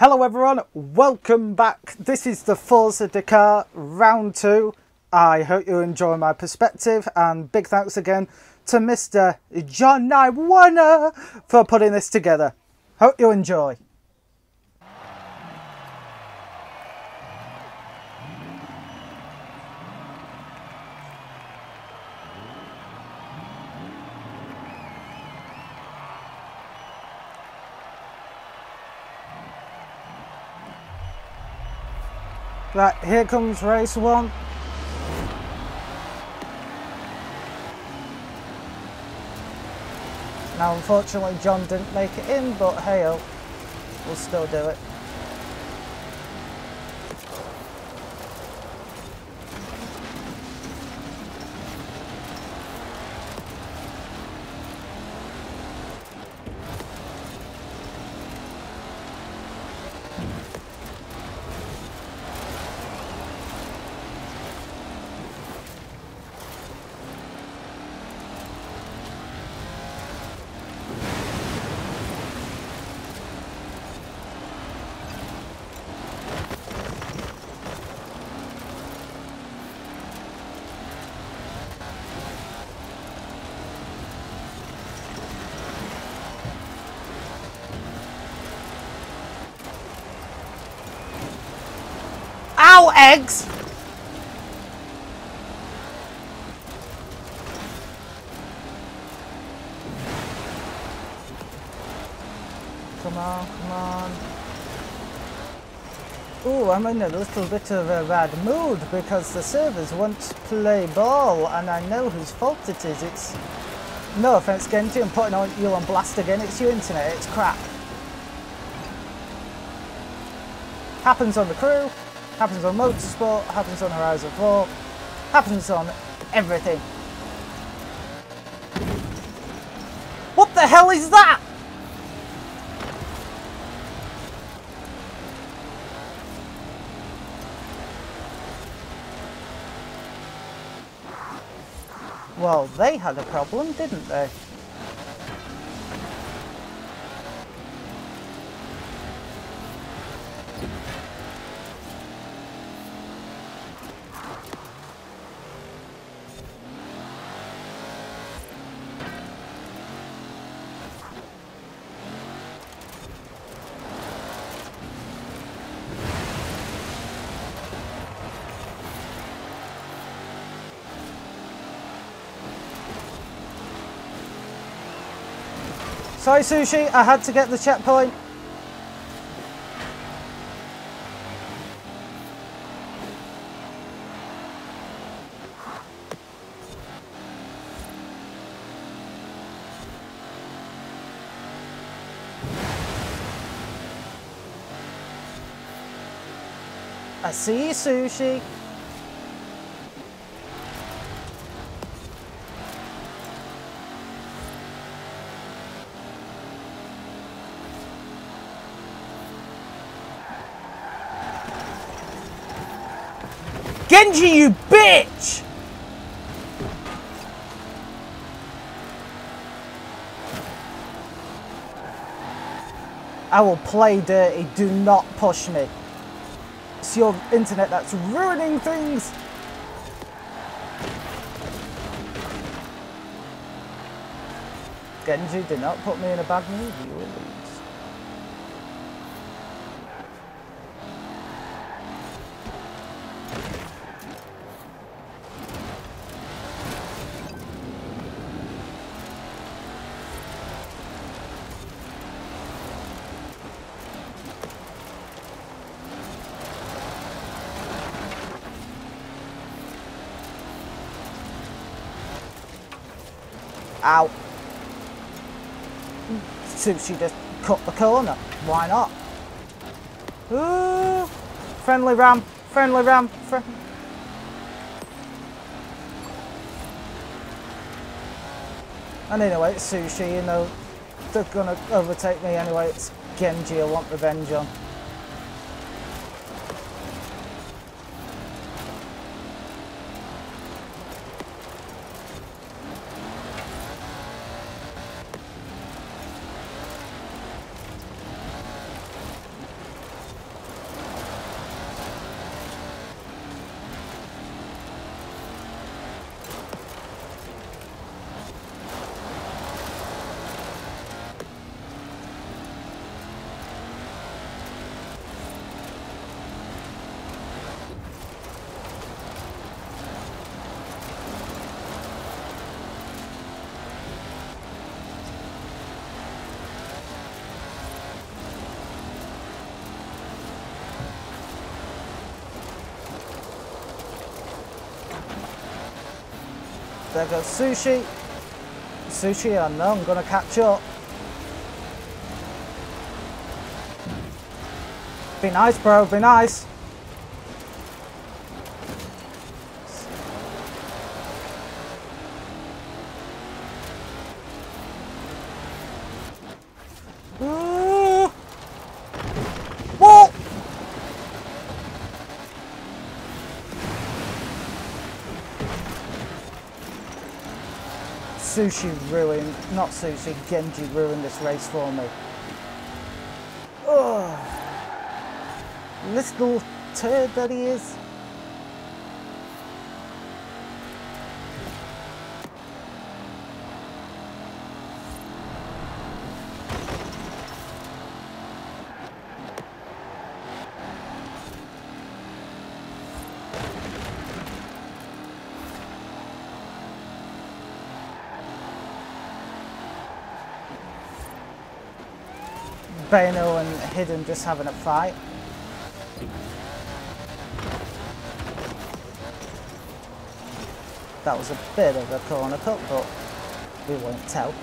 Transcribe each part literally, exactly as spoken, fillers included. Hello everyone, welcome back. This is the Forza Dakar round two. I hope you enjoy my perspective, and big thanks again to Mister John Iwanna for putting this together. Hope you enjoy. Right, here comes race one. Now, unfortunately, John didn't make it in, but hey, oh, we'll still do it. Ow, eggs! Come on, come on. Ooh, I'm in a little bit of a bad mood because the servers won't play ball, and I know whose fault it is. It's... no offense, Genji, I'm putting on you on blast again. It's your internet, it's crap. Happens on the crew. Happens on Motorsport, happens on Horizon four, happens on everything. What the hell is that? Well, they had a problem, didn't they? Sorry, Sushi, I had to get the checkpoint. I see you, Sushi. Genji, you bitch! I will play dirty, do not push me. It's your internet that's ruining things. Genji, do not put me in a bad mood, you will lose. Ow. Sushi just cut the corner. Why not? Ooh. Friendly ram. Friendly ram. Friend and anyway, it's Sushi, you know, they're gonna overtake me anyway. It's Genji I want revenge on. There goes Sushi. Sushi, I know I'm going to catch up. Be nice, bro, be nice. Sushi ruined, not Sushi, Genji ruined this race for me. Oh, little turd that he is. Baino and Hidden just having a fight. That was a bit of a corner cut, but we won't tell.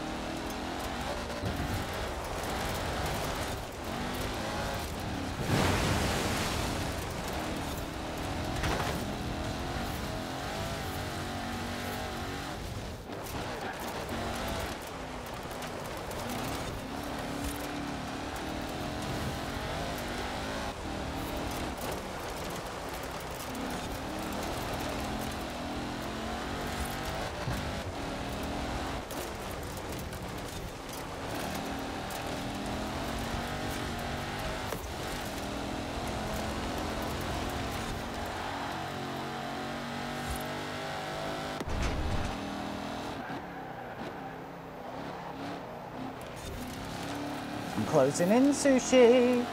Closing in, Sushi.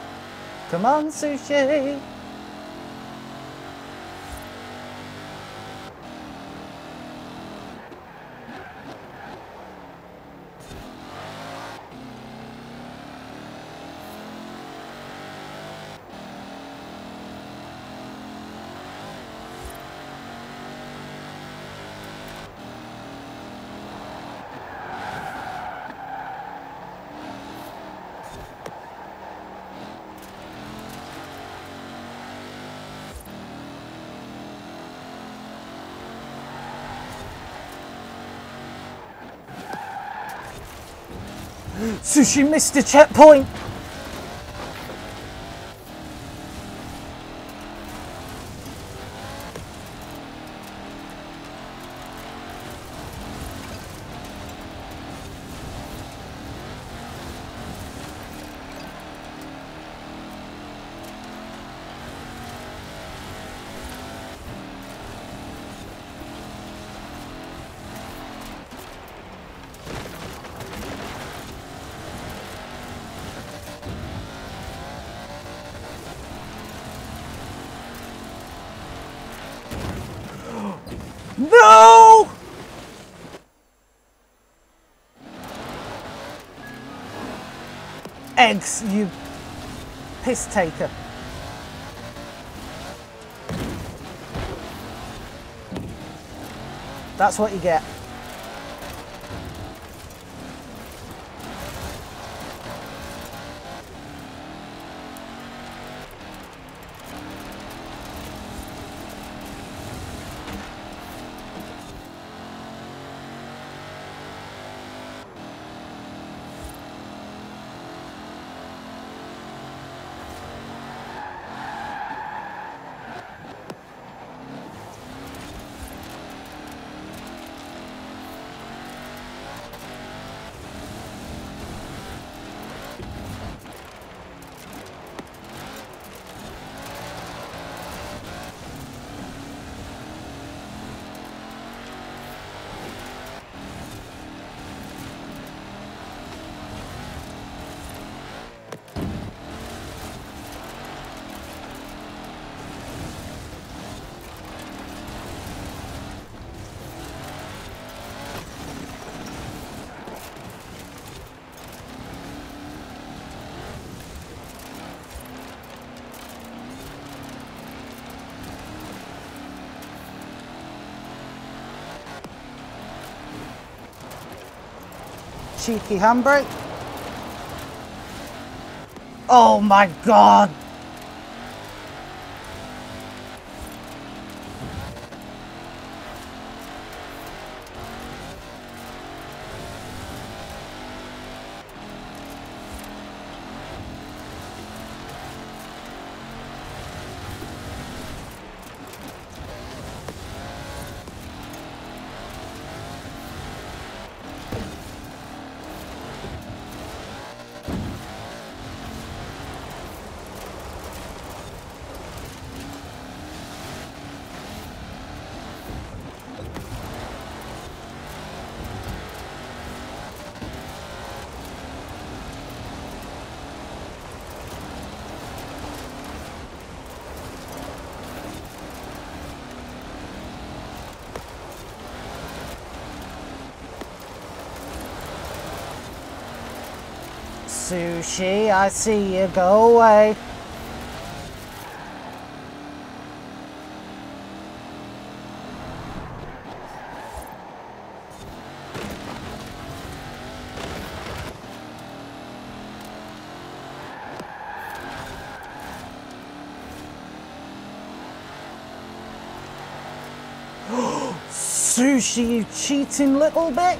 Come on, Sushi. Sushi missed a checkpoint! No! Eggs, you piss taker. That's what you get. cheeky handbrake. Oh my God. Sushi, I see you, go away. Sushi, you cheating little bitch.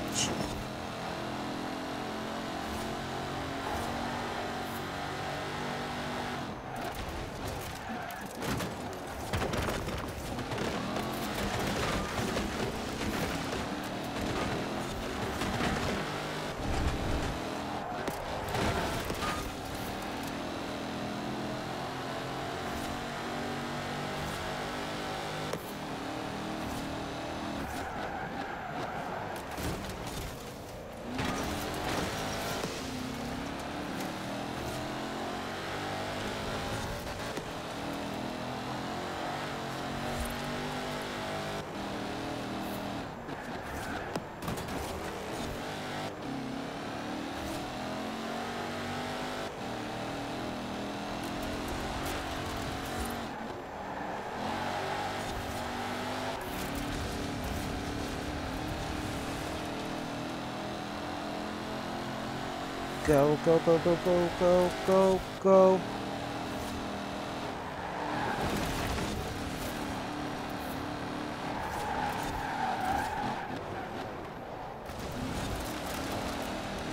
Go, go, go, go, go, go, go, go.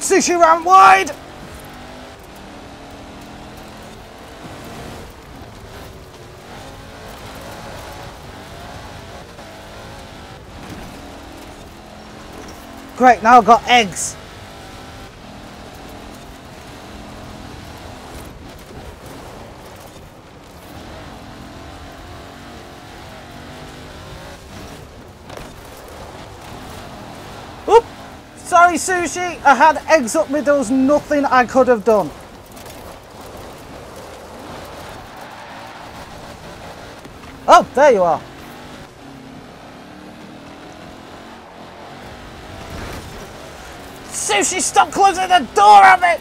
Sushi round wide! Great, now I've got eggs. Sorry, Sushi, I had eggs up me, there was nothing I could have done. Oh, there you are. Sushi, stop closing the door on me!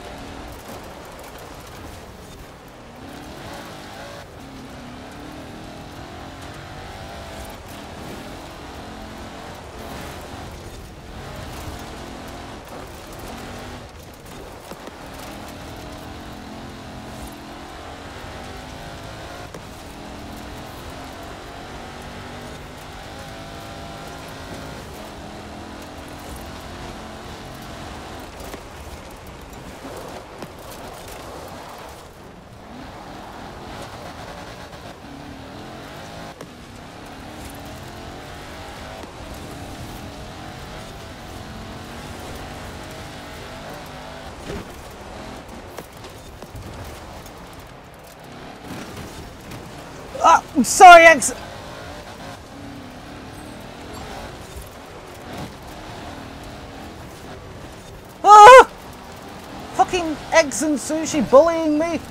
I'm sorry, X. Ah! Fucking eggs and sushi bullying me.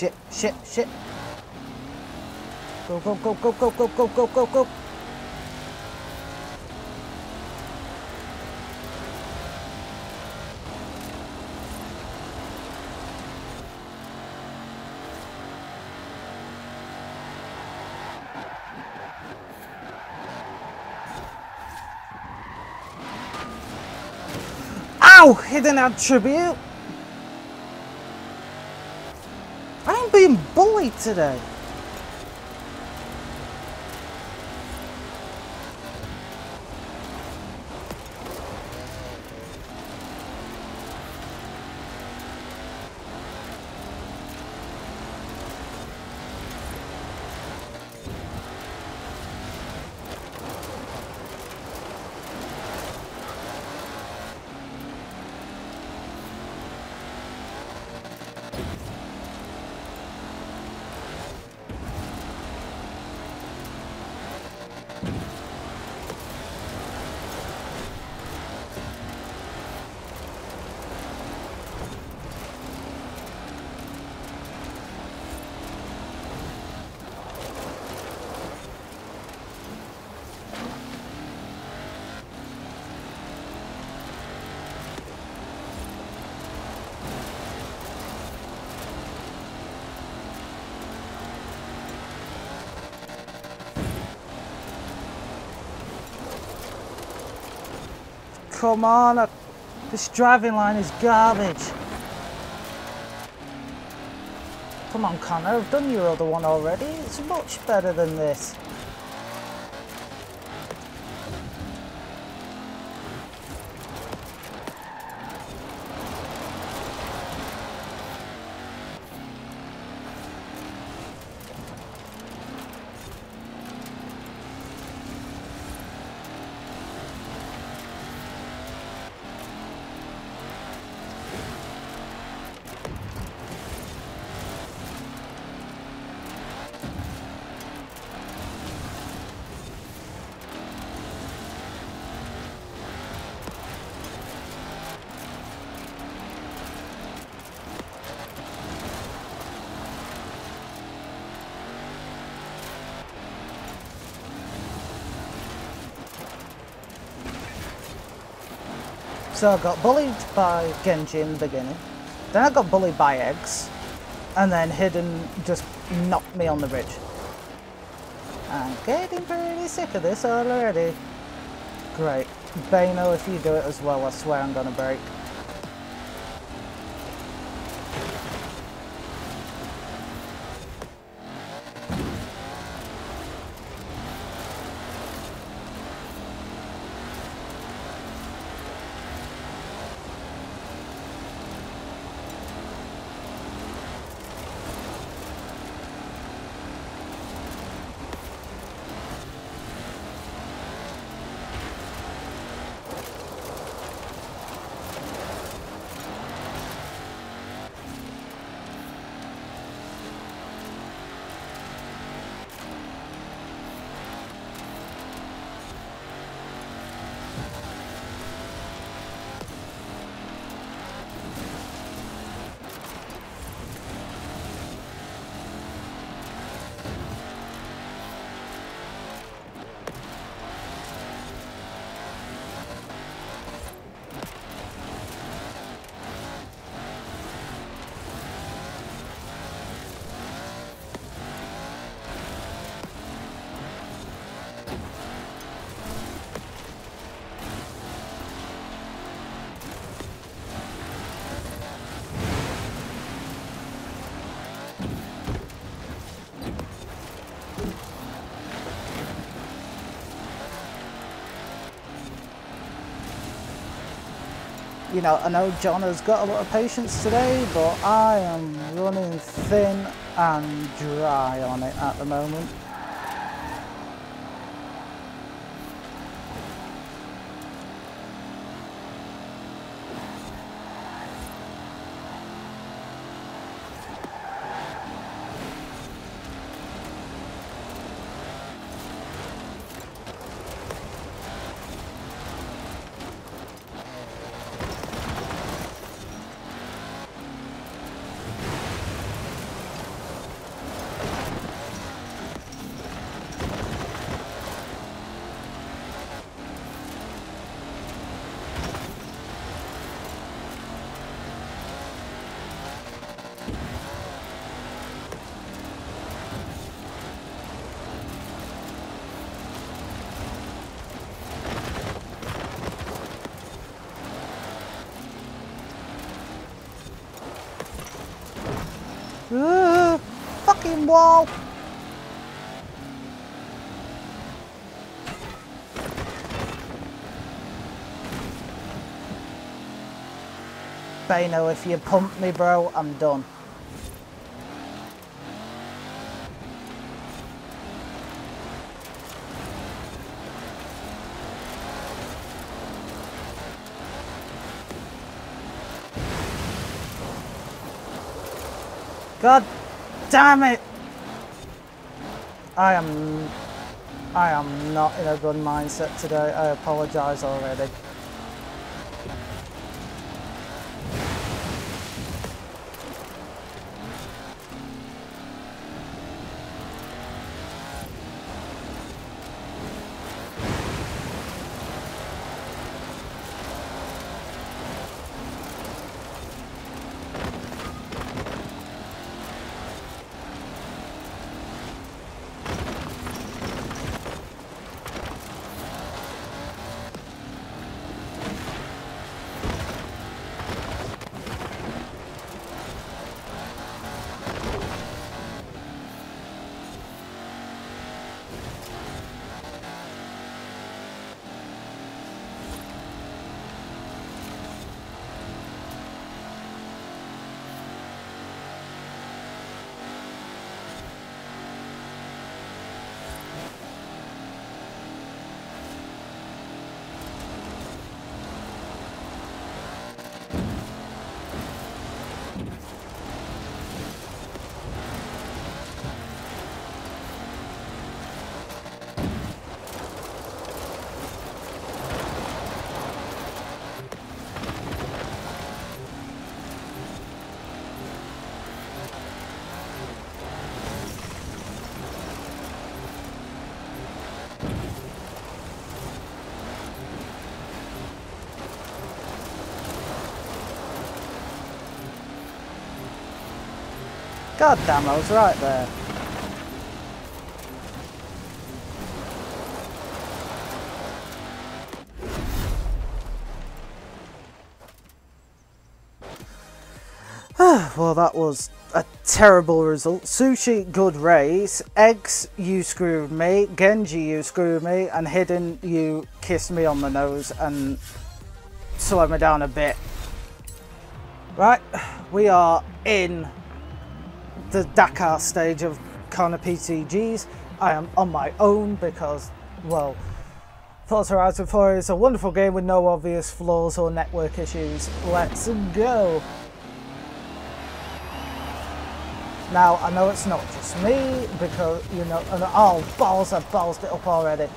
Shit, shit, shit. Go, go, go, go, go, go, go, go, go, go. Ow! Hidden attribute. I'm being bullied today. Come on, this driving line is garbage. Come on, Connor, I've done your other one already. It's much better than this. So I got bullied by Genji in the beginning, then I got bullied by eggs, and then Hidden just knocked me on the ridge. I'm getting pretty sick of this already. Great. Bano, if you do it as well, I swear I'm gonna break. You know, I know John has got a lot of patience today, but I am running thin and dry on it at the moment. Uh, fucking wall! Bano, if you pump me, bro, I'm done. God damn it! I am... I am not in a good mindset today. I apologise already. God damn, I was right there. Well, that was a terrible result. Sushi, good race. Eggs, you screwed me. Genji, you screwed me. And Hidden, you kissed me on the nose and slowed me down a bit. Right, we are in the Dakar stage of Connor P T Gs. I am on my own because, well, Forza Horizon four is a wonderful game with no obvious flaws or network issues. Let's go. Now, I know it's not just me because, you know, and oh, balls, I've ballsed it up already.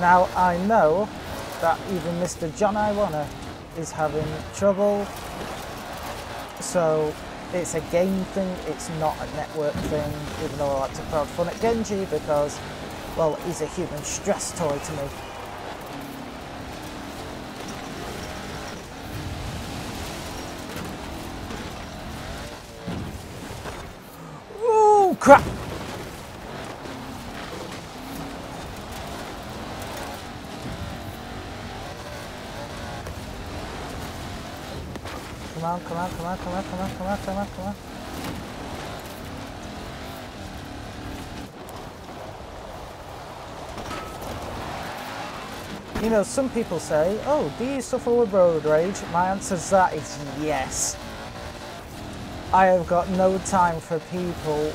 Now, I know that even Mister John Iwanna is having trouble, so it's a game thing, it's not a network thing, even though I like to crowd fun at Genji because, well, he's a human stress toy to me. Ooh, crap! Come on, come on, come on, come on, come on, come on, come on, come on. You know, some people say, oh, do you suffer with road rage? My answer to that is yes. I have got no time for people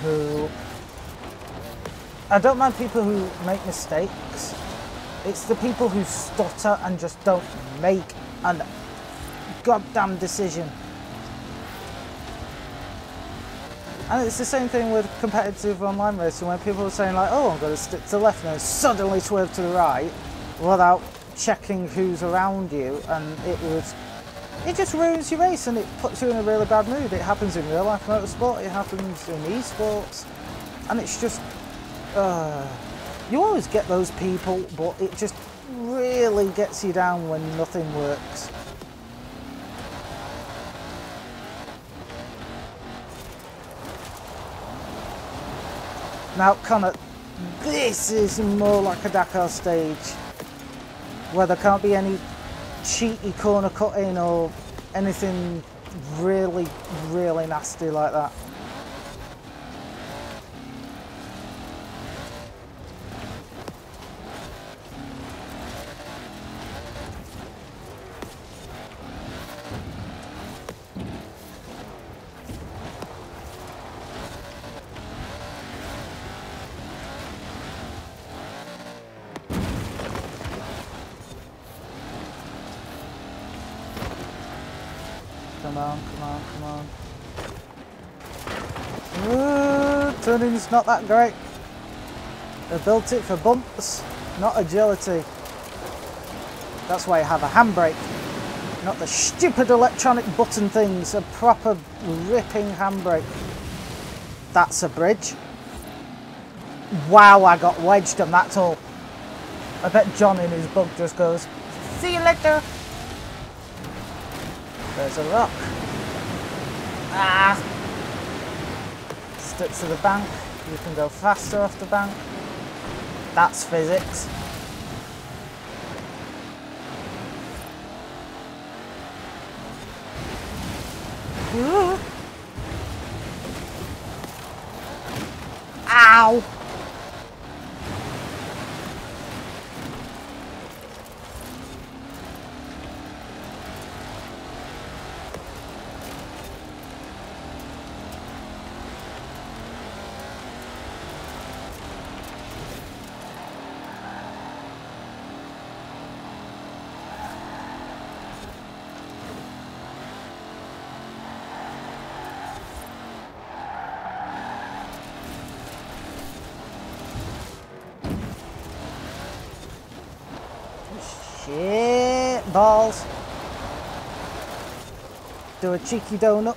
who... I don't mind people who make mistakes. It's the people who stutter and just don't make an goddamn decision. And it's the same thing with competitive online racing when people are saying like, oh, I'm going to stick to left and then suddenly swerve to the right without checking who's around you, and it was it just ruins your race and it puts you in a really bad mood. It happens in real life motorsport, it happens in esports, and it's just uh, you always get those people, but it just really gets you down when nothing works. Now, Connor, this is more like a Dakar stage where there can't be any cheaty corner cutting or anything really, really nasty like that. Turning's not that great. They built it for bumps, not agility. That's why you have a handbrake, not the stupid electronic button things, a proper ripping handbrake. That's a bridge. Wow, I got wedged on that all. I bet John in his bug just goes, see you later. There's a rock. Ah! Stick to the bank, you can go faster off the bank. That's physics. Ooh. Ow! Balls. Do a cheeky donut.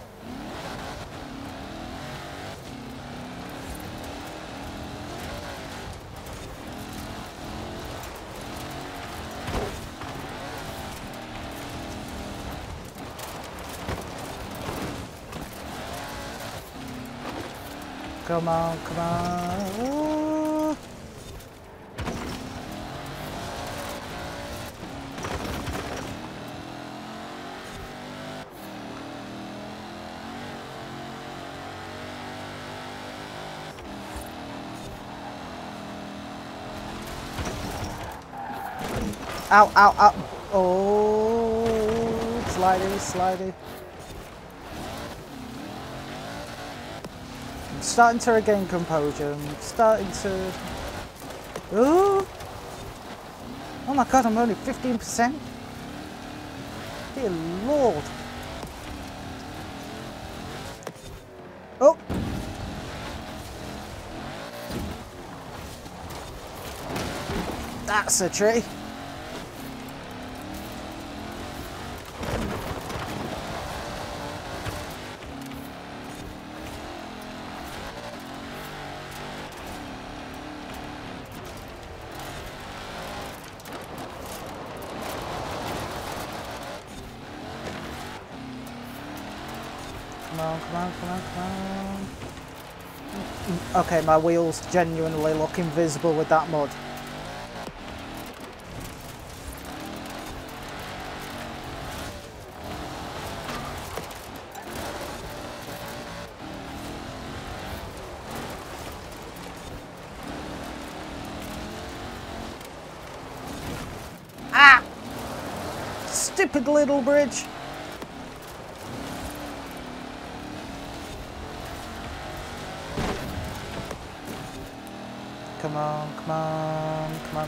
Come on, come on. Ow, ow, ow. Oh, slidey, slidey. I'm starting to regain composure. I'm starting to... Ooh. Oh my god, I'm only fifteen percent. Dear lord. Oh. That's a tree. Okay, my wheel's genuinely look invisible with that mud. Ah! Stupid little bridge! Come on, come on, come on,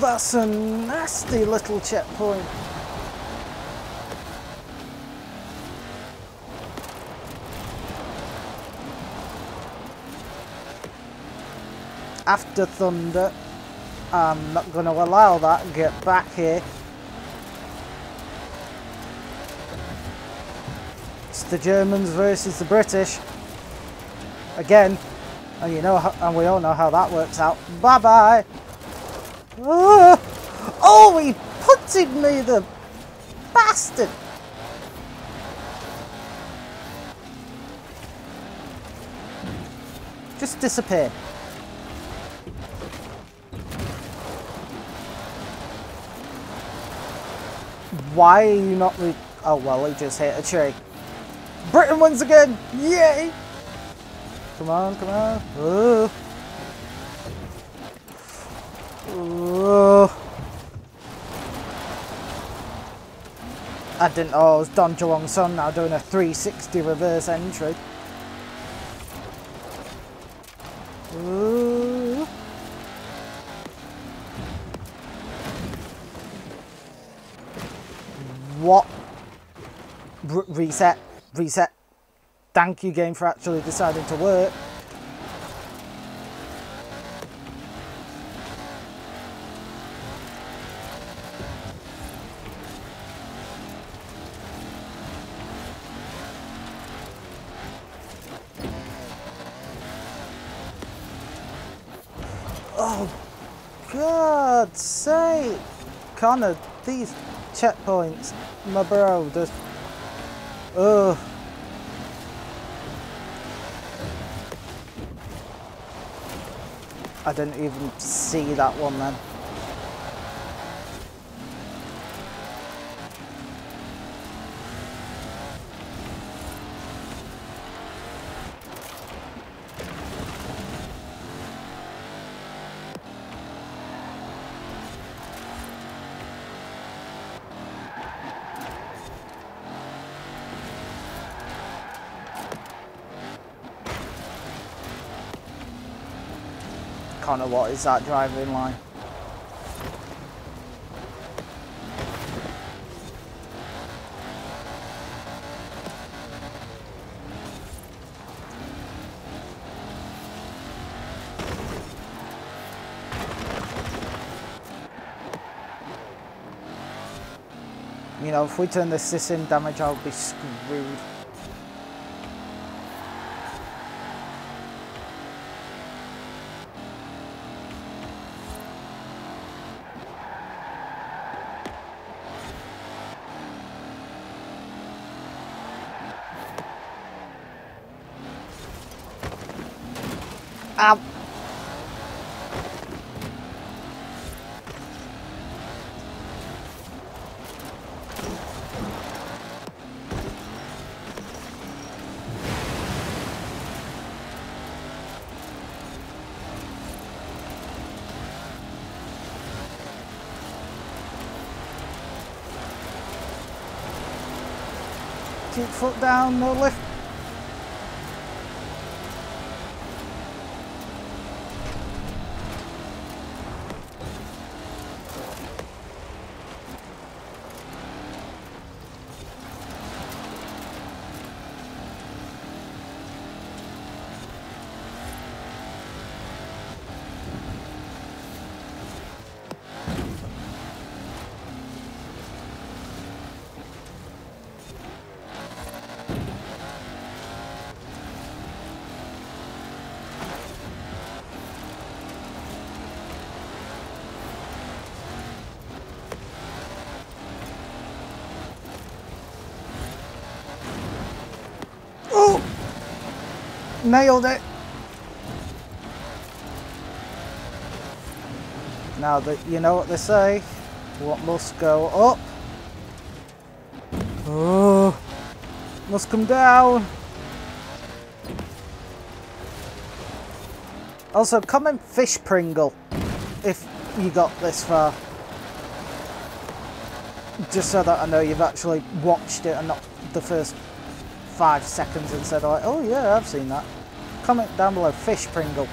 That's a nasty little checkpoint. after Thunder. I'm not going to allow that. Get back here. It's the Germans versus the British. Again. And you know, and we all know how that works out. Bye bye. Oh, oh he punted me, the bastard. Just disappear. Why are you not re- Oh well, he just hit a tree. Britain wins again. Yay. Come on, come on. Ooh. Ooh. I didn't know it was Don Juan Son now doing a three sixty reverse entry. Ooh. What? R- reset. Reset. Thank you, game, for actually deciding to work. Oh, God's sake. Connor, these checkpoints, my bro, just... Ugh. I didn't even see that one then. Connor, what is that driving line? You know, if we turn the system damage, I'll be screwed. Ow. Keep foot down, no lift. Nailed it. Now that you know what they say, what must go up, oh, must come down. Also, comment fish Pringle if you got this far. Just so that I know you've actually watched it and not the first five seconds and said, like, oh yeah, I've seen that. Comment down below, fish Pringle.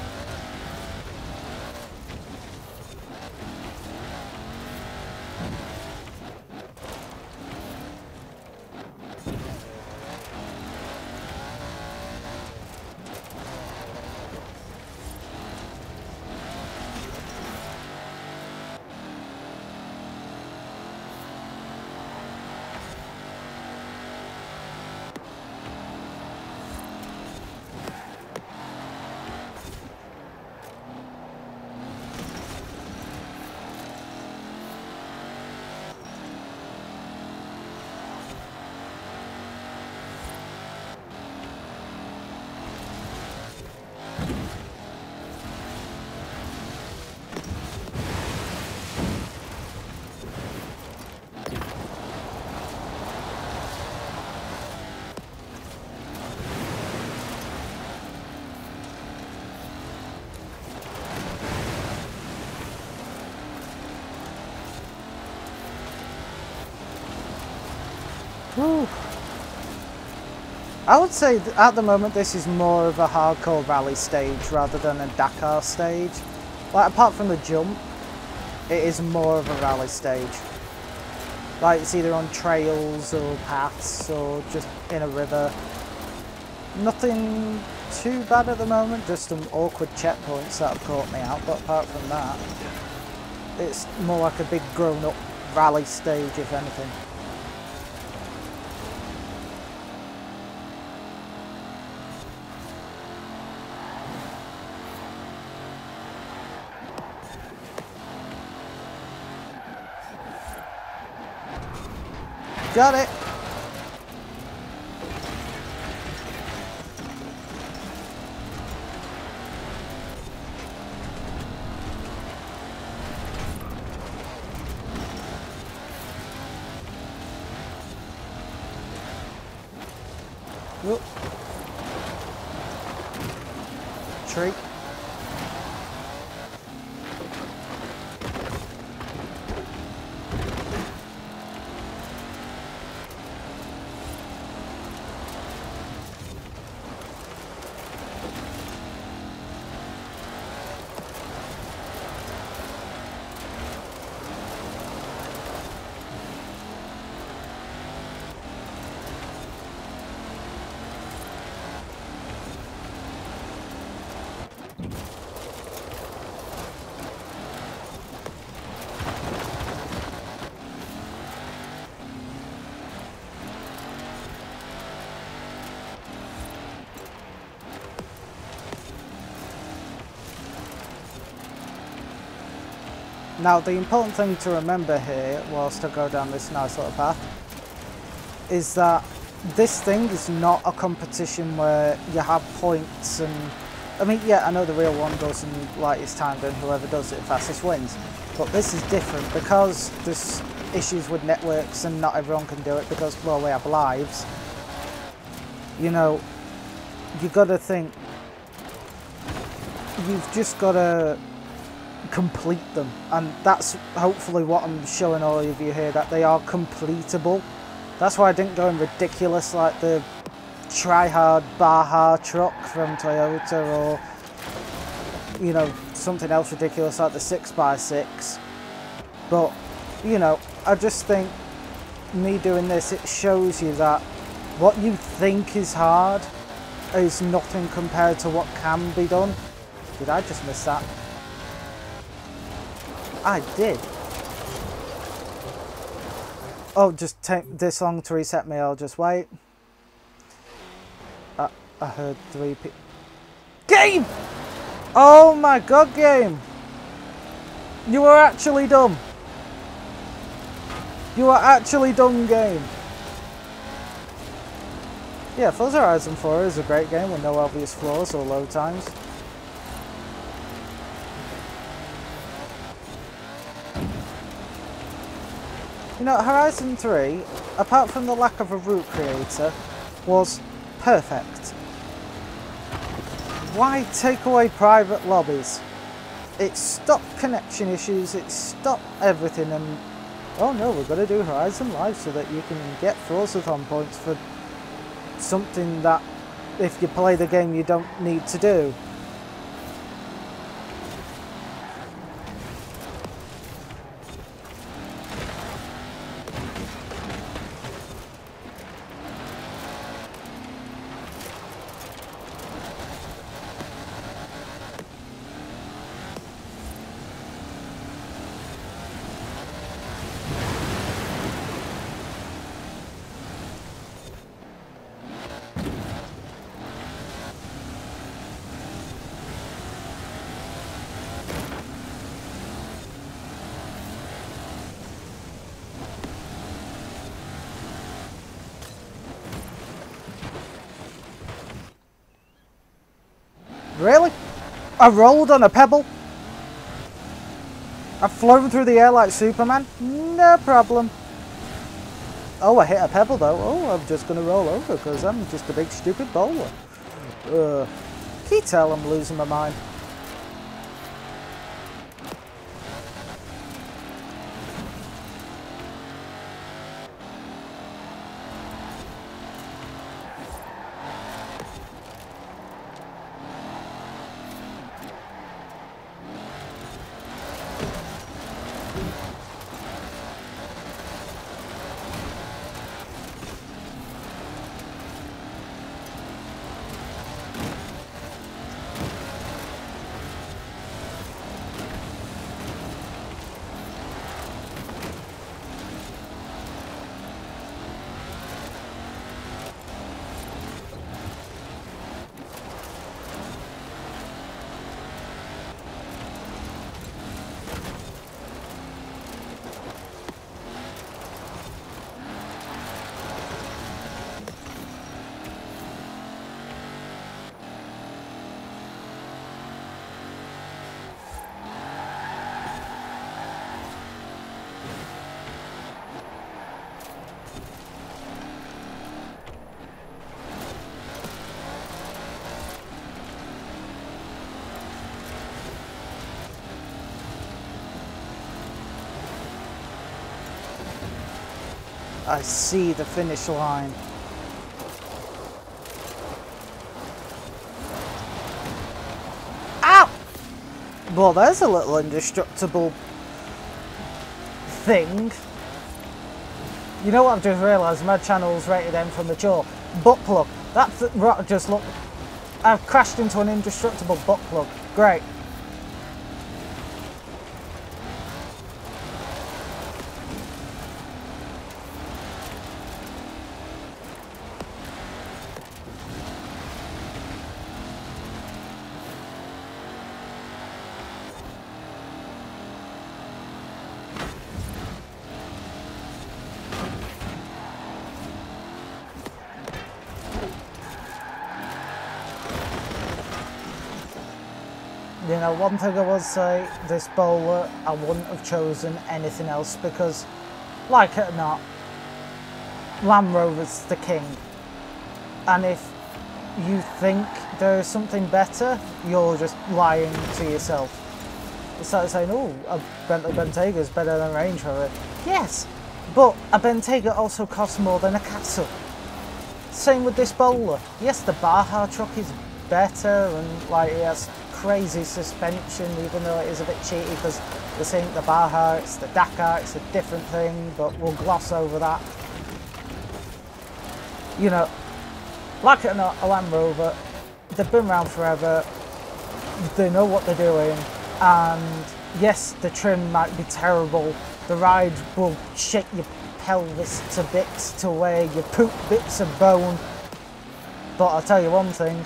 Woo. I would say that at the moment this is more of a hardcore rally stage rather than a Dakar stage. Like, apart from the jump, it is more of a rally stage. Like, it's either on trails or paths or just in a river. Nothing too bad at the moment, just some awkward checkpoints that have caught me out, but apart from that, it's more like a big grown-up rally stage, if anything. Got it! Whoop. Tree. Now, the important thing to remember here, whilst I go down this nice little path, is that this thing is not a competition where you have points and... I mean, yeah, I know the real one does and lightest timed and whoever does it fastest wins, but this is different because there's issues with networks and not everyone can do it because, well, we have lives. You know, you got to think... You've just got to... complete them, and that's hopefully what I'm showing all of you here, that they are completable. That's why I didn't go in ridiculous like the try-hard Baja truck from Toyota, or you know, something else ridiculous like the six by six, but you know, I just think me doing this, it shows you that what you think is hard is nothing compared to what can be done. Did I just miss that? I did. Oh, just take this long to reset me, I'll just wait. I, I heard three people. Game! Oh my god, game! You are actually dumb. You are actually dumb, game. Yeah, Forza Horizon four is a great game with no obvious flaws or low times. You know, Horizon three, apart from the lack of a route creator, was perfect. Why take away private lobbies? It stopped connection issues, it stopped everything, and... Oh no, we're going to do Horizon Live so that you can get Forzathon points for something that, if you play the game, you don't need to do. Really? I rolled on a pebble? I've flown through the air like Superman? No problem. Oh, I hit a pebble though. Oh, I'm just going to roll over because I'm just a big stupid bowler. Uh, can you tell I'm losing my mind? I see the finish line. Ow! Well, there's a little indestructible thing. You know what I've just realised? My channel's rated M for mature. Butt plug. That th rock just looked... I've crashed into an indestructible butt plug. Great. You know, one thing I would say, this bowler, I wouldn't have chosen anything else because, like it or not, Land Rover's the king. And if you think there's something better, you're just lying to yourself. It's like saying, oh, a Bentley Bentayga's better than a Range Rover. Yes, but a Bentayga also costs more than a Castle. Same with this bowler. Yes, the Baja truck is better and, like, it has crazy suspension, even though it is a bit cheaty because this ain't the Baja, it's the Dakar, it's a different thing, but we'll gloss over that. You know, like it or not, a Land Rover, they've been around forever, they know what they're doing, and yes, the trim might be terrible, the ride will shake your pelvis to bits to where you poop bits of bone, but I'll tell you one thing,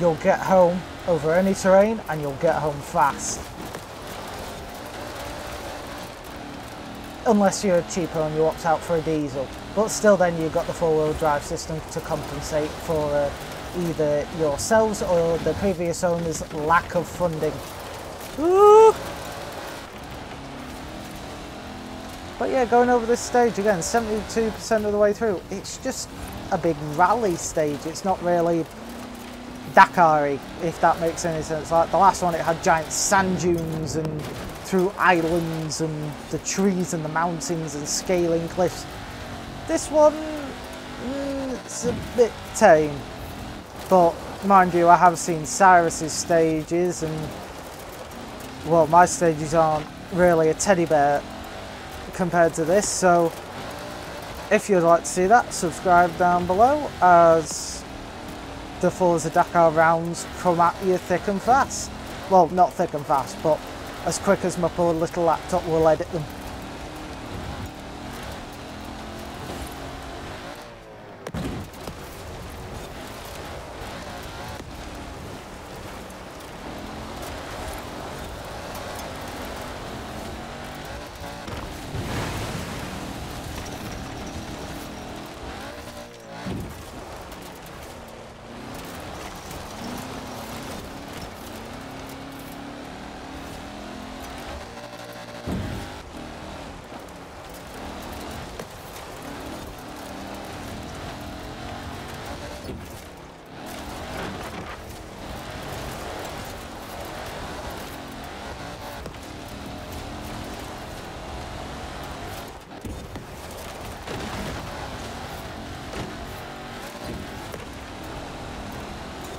you'll get home over any terrain and you'll get home fast. Unless you're cheaper and you opt out for a diesel, but still then you've got the four-wheel drive system to compensate for uh, either yourselves or the previous owner's lack of funding. Ooh! But yeah, going over this stage again, seventy-two percent of the way through, it's just a big rally stage, it's not really Dakar-y, if that makes any sense. Like the last one, it had giant sand dunes and through islands and the trees and the mountains and scaling cliffs. This one, it's a bit tame. But mind you, I have seen Cyrus's stages and, well, my stages aren't really a teddy bear compared to this. So if you'd like to see that, subscribe down below as the Forza Dakar rounds come at you thick and fast. Well, not thick and fast, but as quick as my poor little laptop will edit them.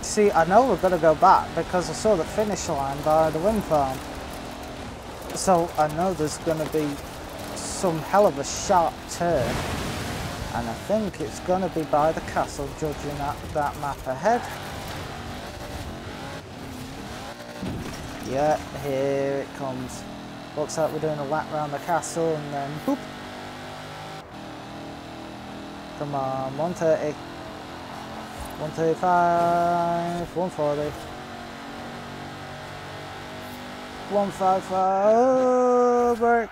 See, I know we're going to go back because I saw the finish line by the wind farm. So I know there's going to be some hell of a sharp turn. And I think it's going to be by the castle, judging at that map ahead. Yeah, here it comes. Looks like we're doing a lap around the castle and then boop. Come on, one thirty. one thirty-five, one forty, one fifty-five, oh, break.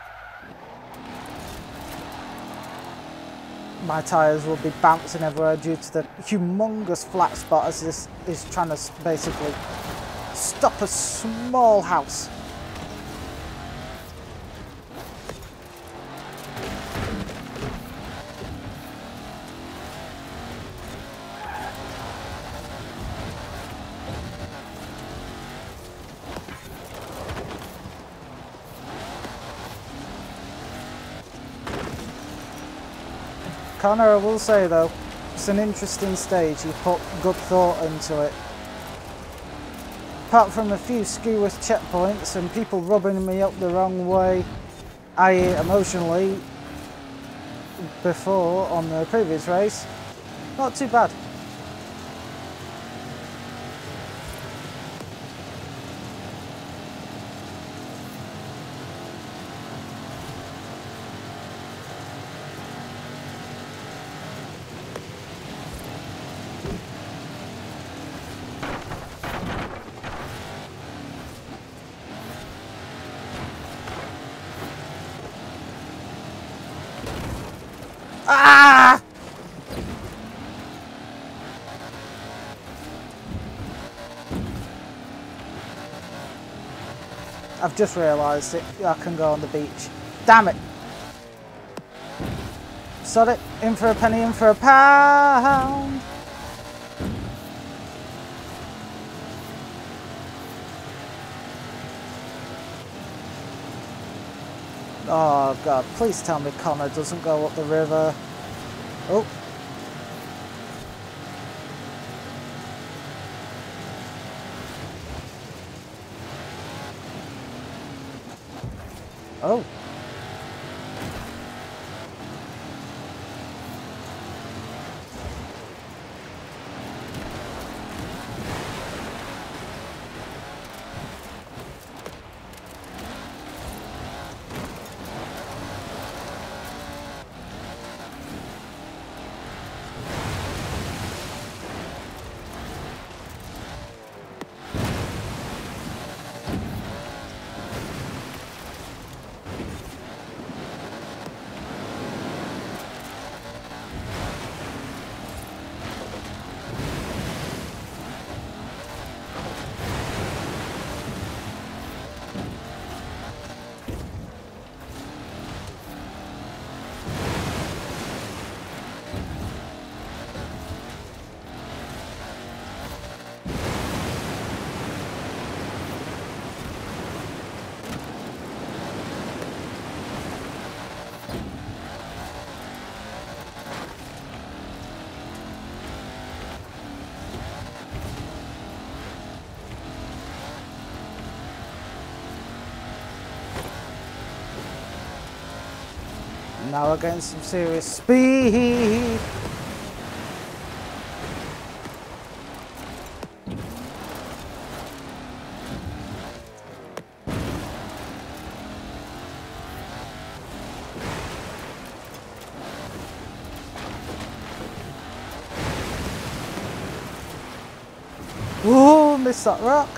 My tyres will be bouncing everywhere due to the humongous flat spot as this is trying to basically stop a small house. Connor, I will say though, it's an interesting stage. You put good thought into it. Apart from a few skewers checkpoints and people rubbing me up the wrong way, that is emotionally, before on the previous race, not too bad. Ah! I've just realised it. I can go on the beach. Damn it! Sod it. In for a penny, in for a pound. Oh God, please tell me Connor doesn't go up the river. Oh. Oh. Now we're getting some serious speed. Whoa, missed that rock.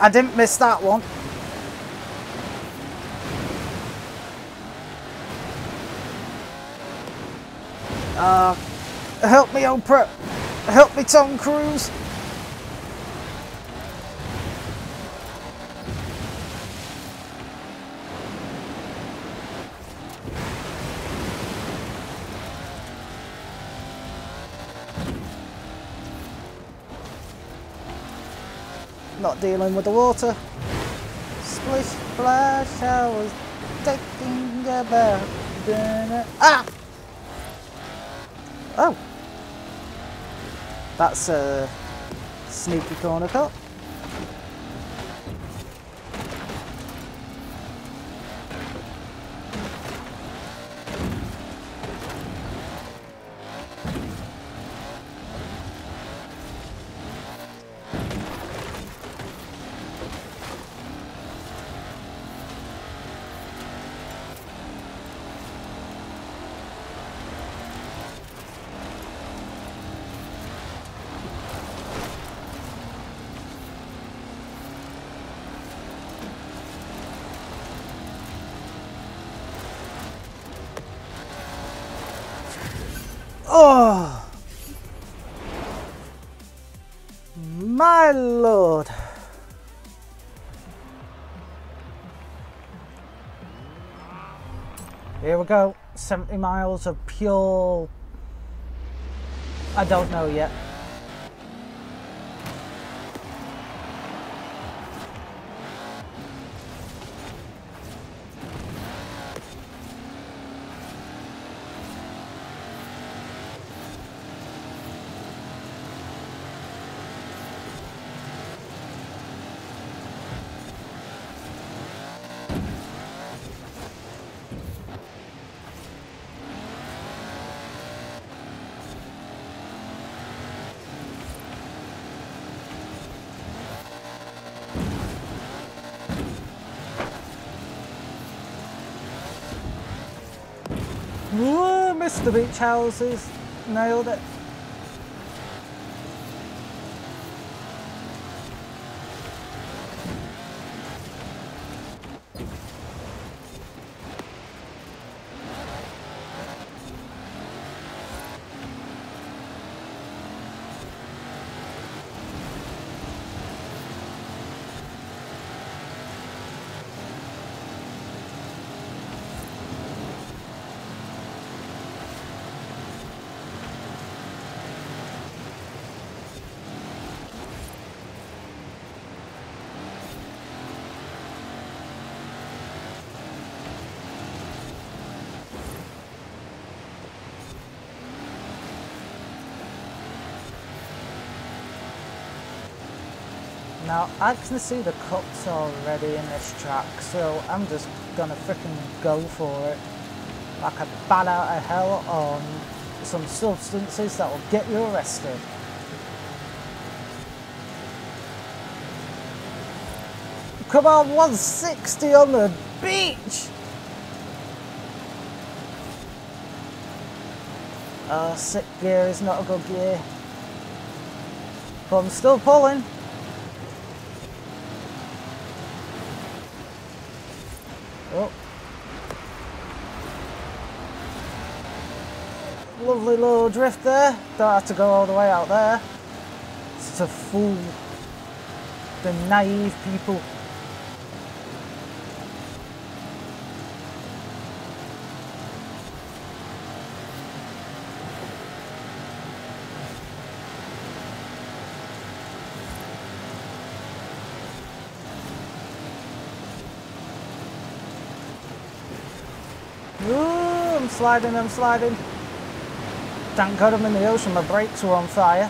I didn't miss that one. Uh, help me, Oprah. Help me, Tom Cruise. Not dealing with the water. Splish, splash, I was thinking about dinner. Ah! Oh! That's a sneaky corner cut. Oh, my Lord. Here we go. seventy miles of pure, I don't know yet. Most of each house is nailed it. Now, I can see the cups already in this track, so I'm just gonna frickin' go for it. Like a bat out of hell on some substances that will get you arrested. Come on, one sixty on the beach! Oh, sick gear is not a good gear. But I'm still pulling. Oh. Lovely little drift there. Don't have to go all the way out there. It's to fool the naive people. Sliding, I'm sliding. Thank God I'm in the ocean, my brakes were on fire.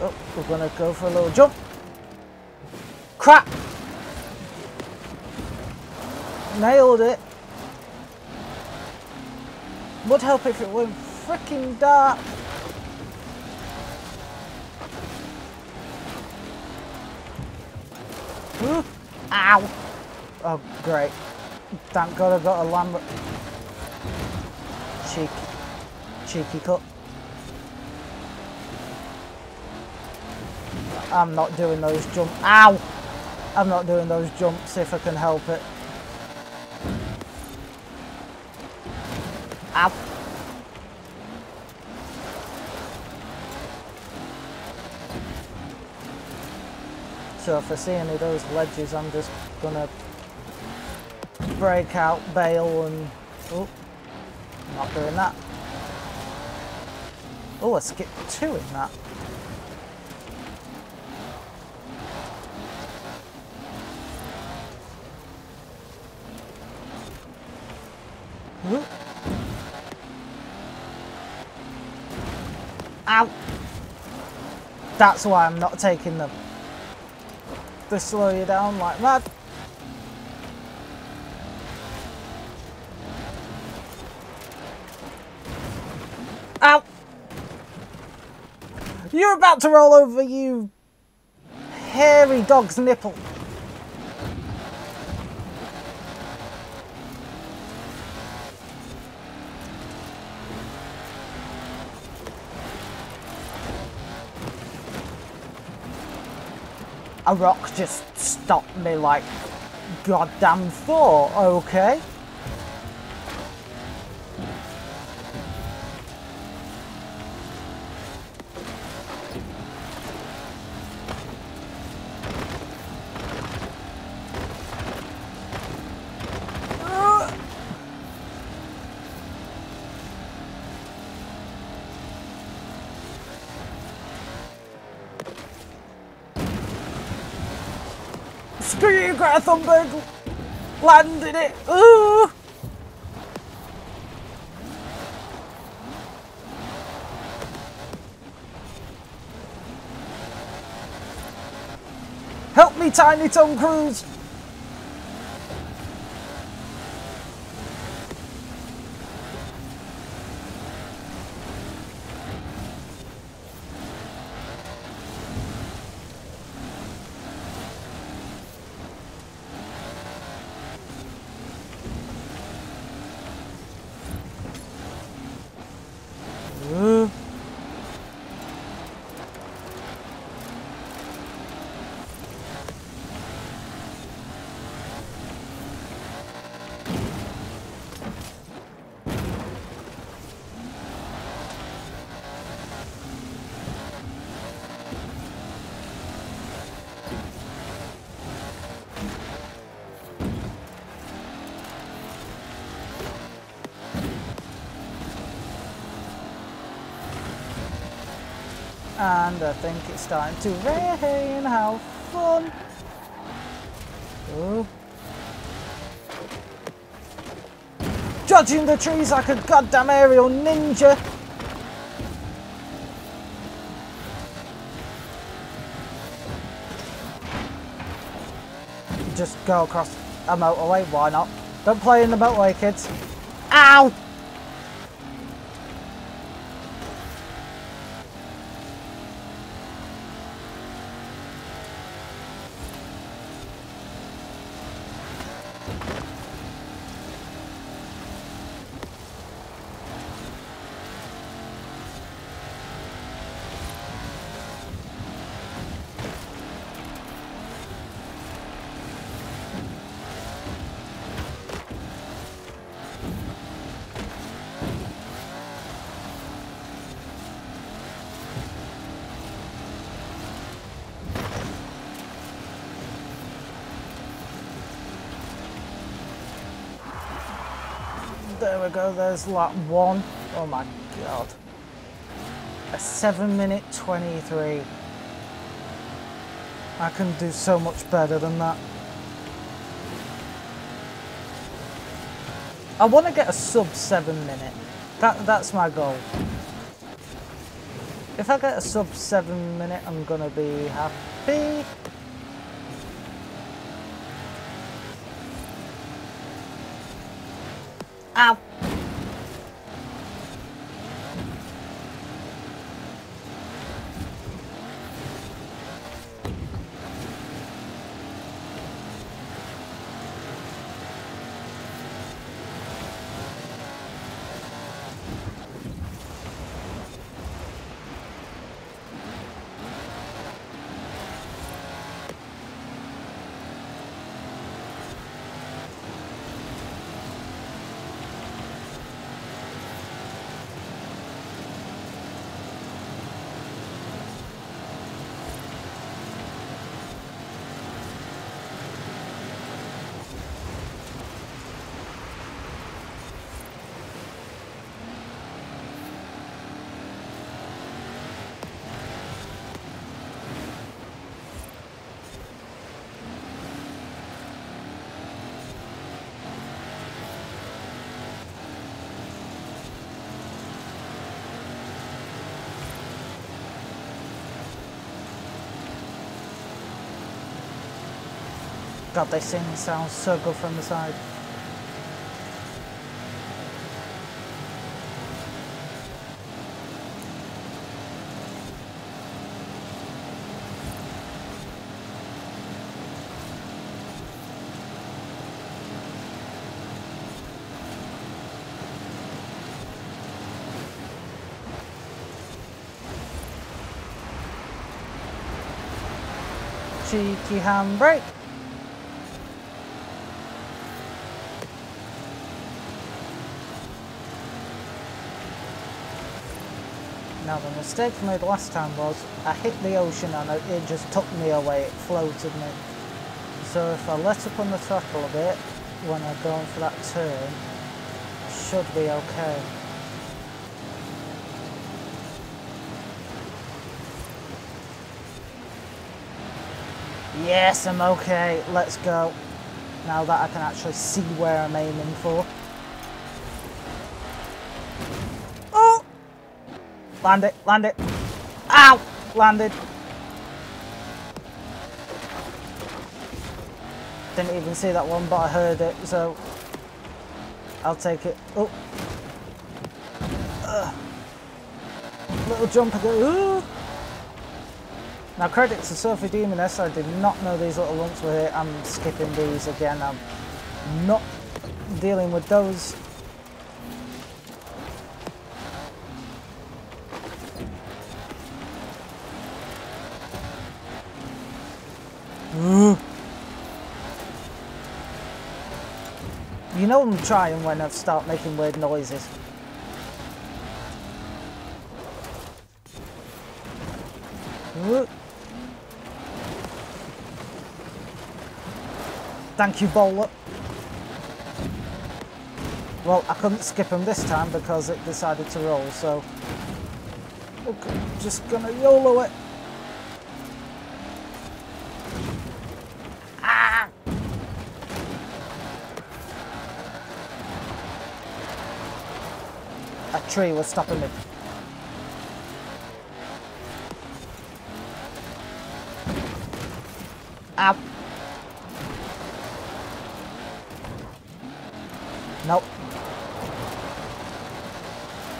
Oh, we're gonna go for a little jump. Crap! Nailed it. Would help if it weren't freaking dark. Ooh. Ow! Oh, great. Thank God I got a Lambo. Cheeky. Cheeky cut. I'm not doing those jumps. Ow! I'm not doing those jumps if I can help it. Ow. So if I see any of those ledges, I'm just gonna break out, bail, and oh, not doing that. Oh, I skipped two in that. Ooh. Ow! That's why I'm not taking them. They slow you down like mad. Ow! You're about to roll over, you hairy dog's nipple. A rock just stopped me like goddamn Thor, okay. Screw you, Greta Thunberg! Landed it! Ooh! Help me, Tiny Tom Cruise! And I think it's starting to rain. How fun! Ooh. Dodging the trees like a goddamn aerial ninja. Just go across a motorway, why not? Don't play in the motorway, kids. Ow! There we go, there's lap one. Oh my god. A seven minute twenty-three. I can do so much better than that. I want to get a sub seven minute. That, that's my goal. If I get a sub seven minute, I'm going to be happy. Ow. God, they sing sounds so good from the side. Cheeky handbrake. Now the mistake made last time was I hit the ocean and it just took me away, it floated me. So if I let up on the throttle a bit when I'm going for that turn, I should be okay. Yes, I'm okay, let's go. Now that I can actually see where I'm aiming for. Land it, land it. Ow! Landed. Didn't even see that one, but I heard it, so I'll take it. Oh. Uh. Little jump. Ooh. Now, credits to Sophie Demoness. I did not know these little lumps were here. I'm skipping these again. I'm not dealing with those. You know I'm trying when I start making weird noises. Thank you, bowler. Well, I couldn't skip him this time because it decided to roll, so Okay, just gonna YOLO it. Ah! A tree was stopping me. Up. Nope.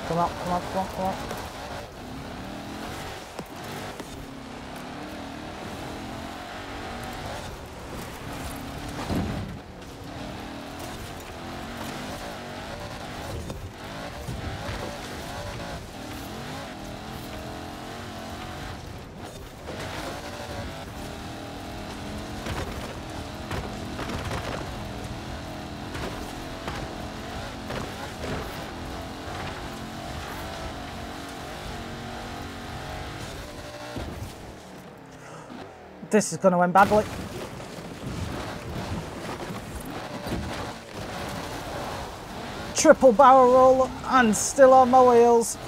Come on, come on, come on, come on. This is going to end badly. Triple barrel roll and still on my wheels.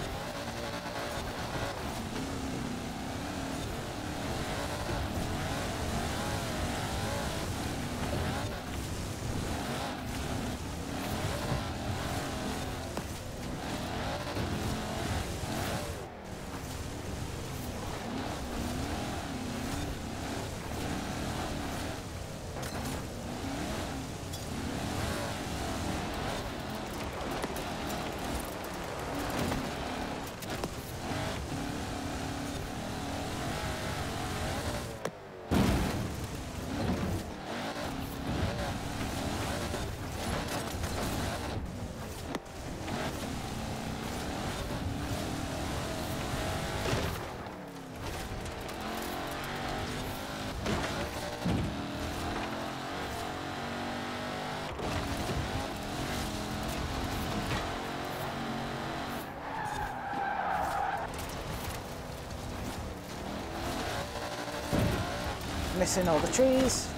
Missing all the trees.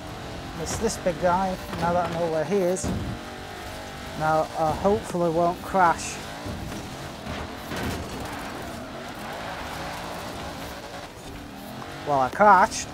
Miss this big guy. Now that I know where he is. Now I hopefully won't crash. Well, I crashed.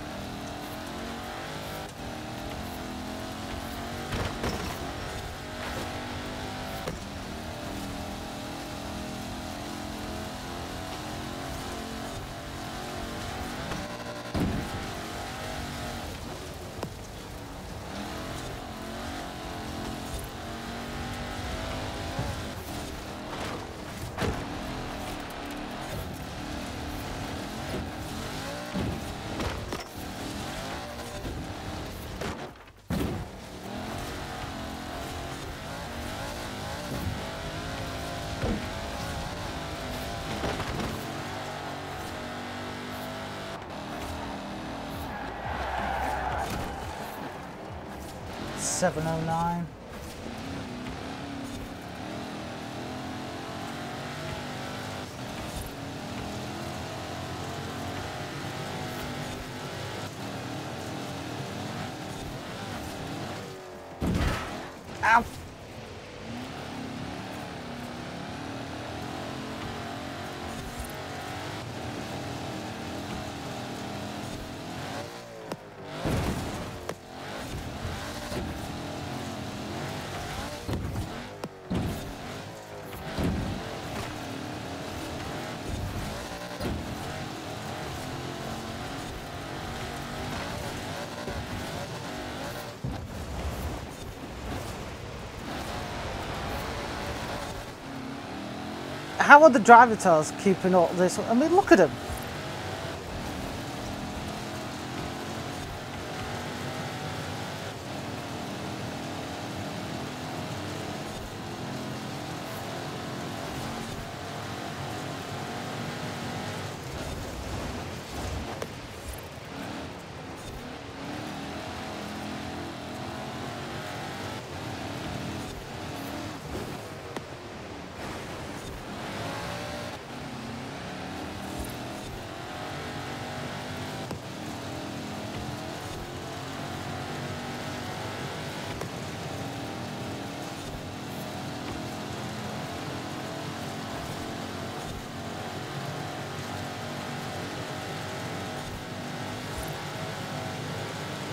seven oh nine. Ow! How are the driver tars keeping up this? I mean, look at them.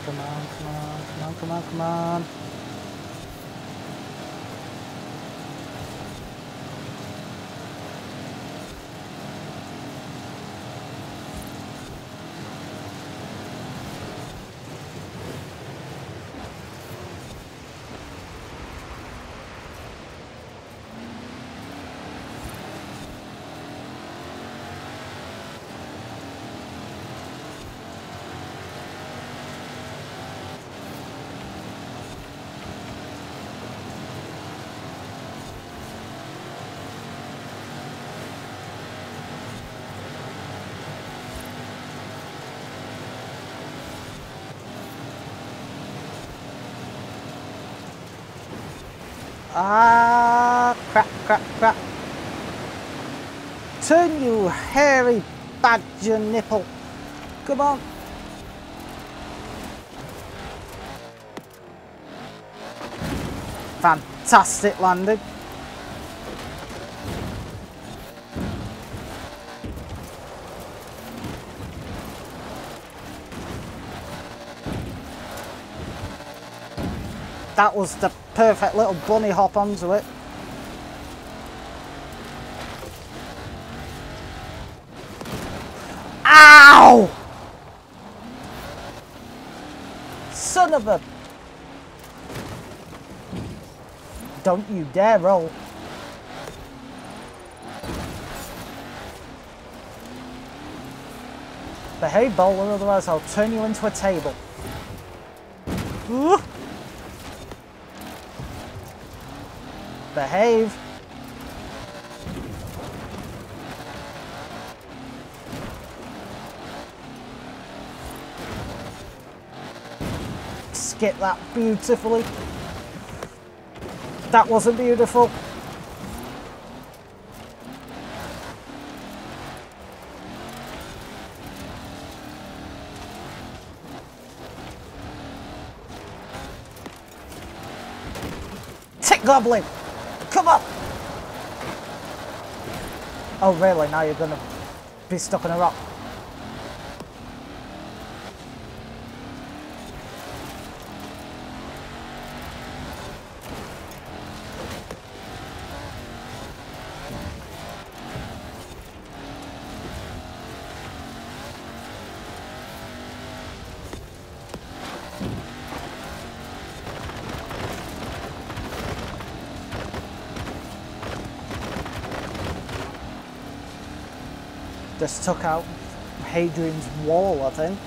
come on, come on, come on, come on, come on. Ah, crap, crap, crap. Turn, you hairy badger nipple. Come on. Fantastic landing. That was the perfect little bunny hop onto it. Ow! Son of a... Don't you dare roll. Behave, bowler, otherwise I'll turn you into a table. Ooh. Behave. Skip that beautifully. That wasn't beautiful. Tick goblin. Come up! Oh really, now you're gonna be stuck on a rock. Just took out Hadrian's wall, I think.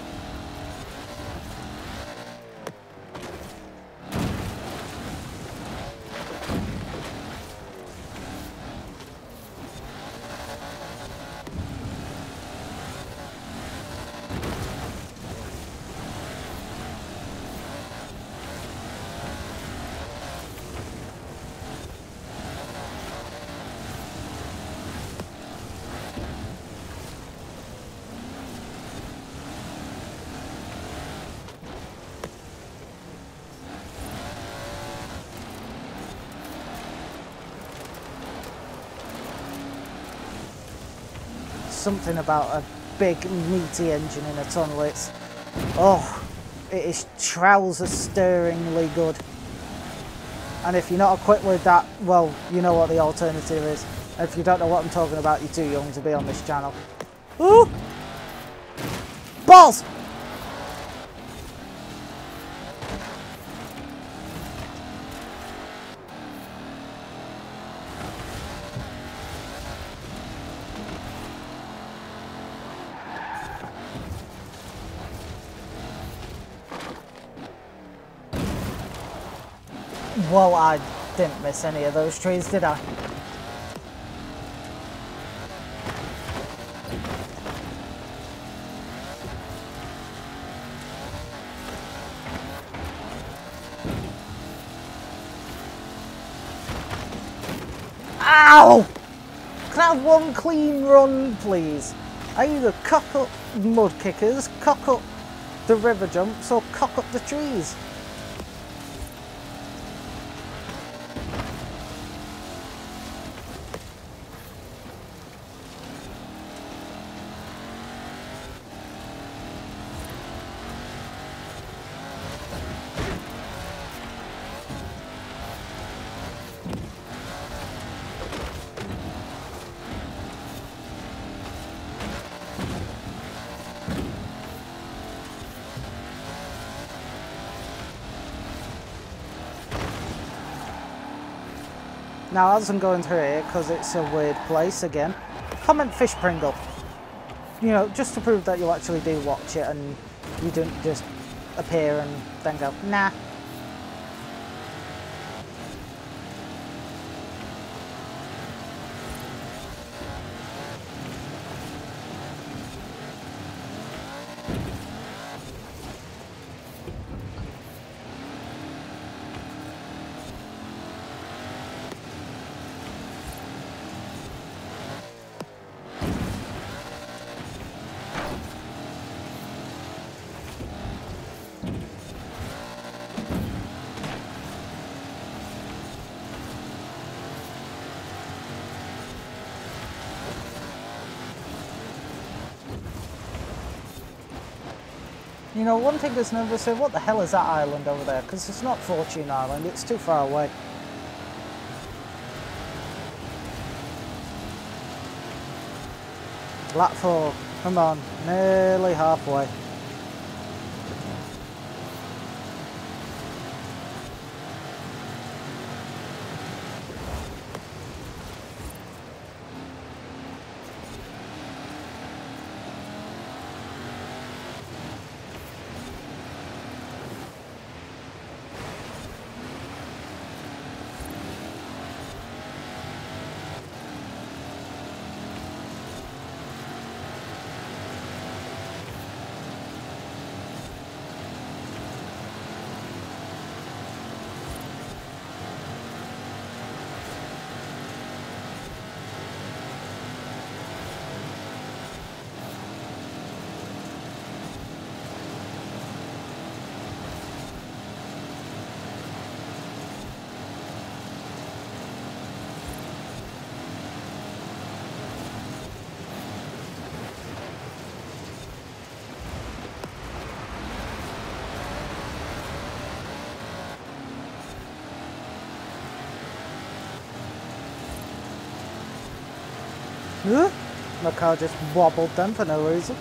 Something about a big meaty engine in a tunnel. It's, oh, it is trouser stirringly good. And if you're not equipped with that, well, you know what the alternative is. If you don't know what I'm talking about, you're too young to be on this channel. Ooh! Balls! Well, I didn't miss any of those trees, did I? Ow! Can I have one clean run, please? I either cock up mud kickers, cock up the river jumps, or cock up the trees. Now, as I'm going through here, because it's a weird place again, comment Fish Pringle. You know, just to prove that you actually do watch it and you don't just appear and then go, nah. You know, one thing that's never said, what the hell is that island over there? Because it's not Fortune Island, it's too far away. Lap four, come on, nearly halfway. Huh? My car just wobbled them for no reason.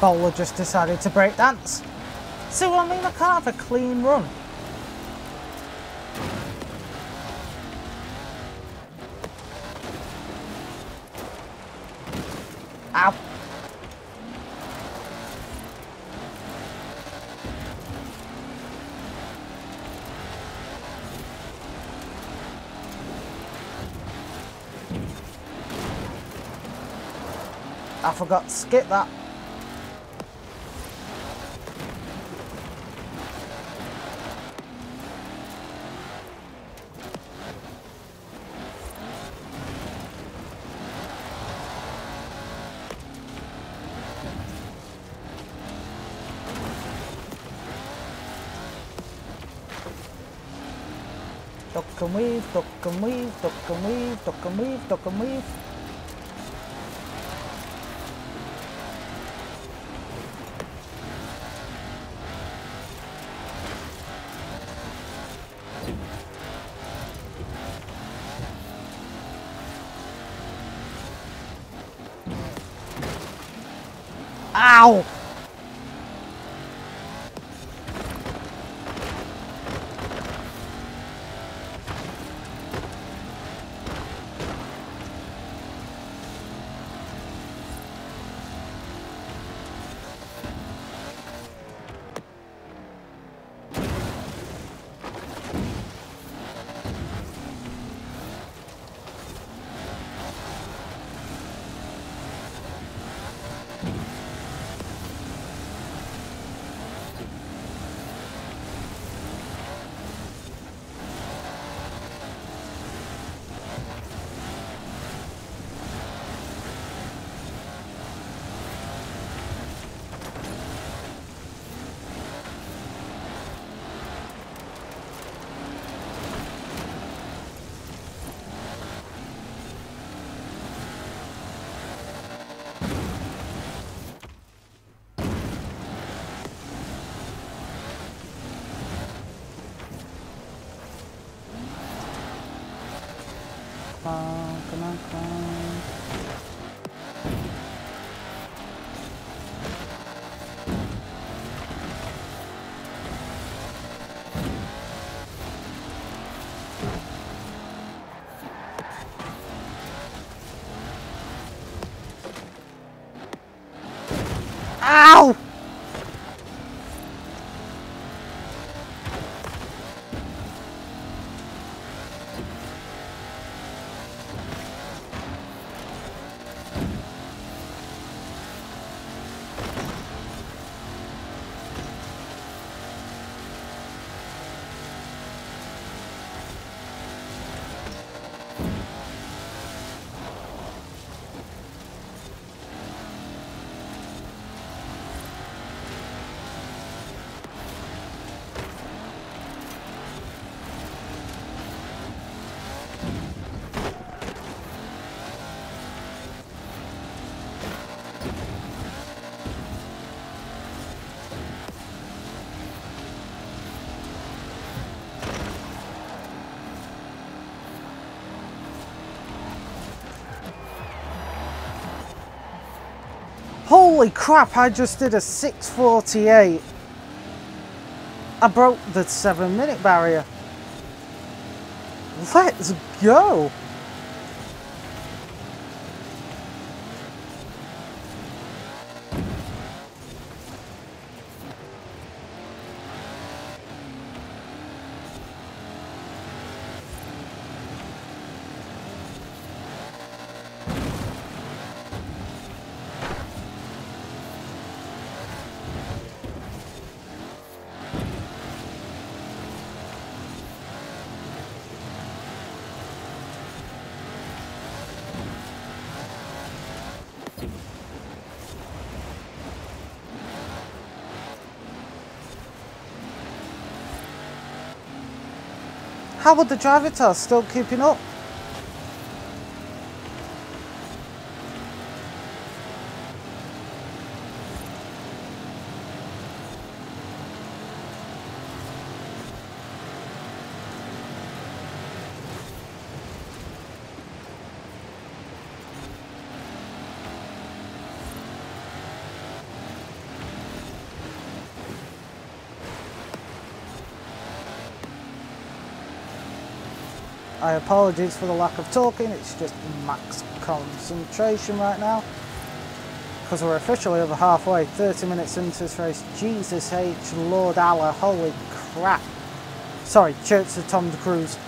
Bowler just decided to break dance. So I mean, I can't have a clean run. Ow. I forgot to skip that. Duck and weave, duck and weave, duck and weave, duck and weave, duck and weave. Ow! Ow! Holy crap, I just did a six forty-eight. I broke the seven minute barrier. Let's go. How would the driver tell? Still keeping up? I apologize for the lack of talking, it's just max concentration right now. Because we're officially over halfway, thirty minutes into this race. Jesus H, Lord Allah, holy crap. Sorry, church to Tom Cruise.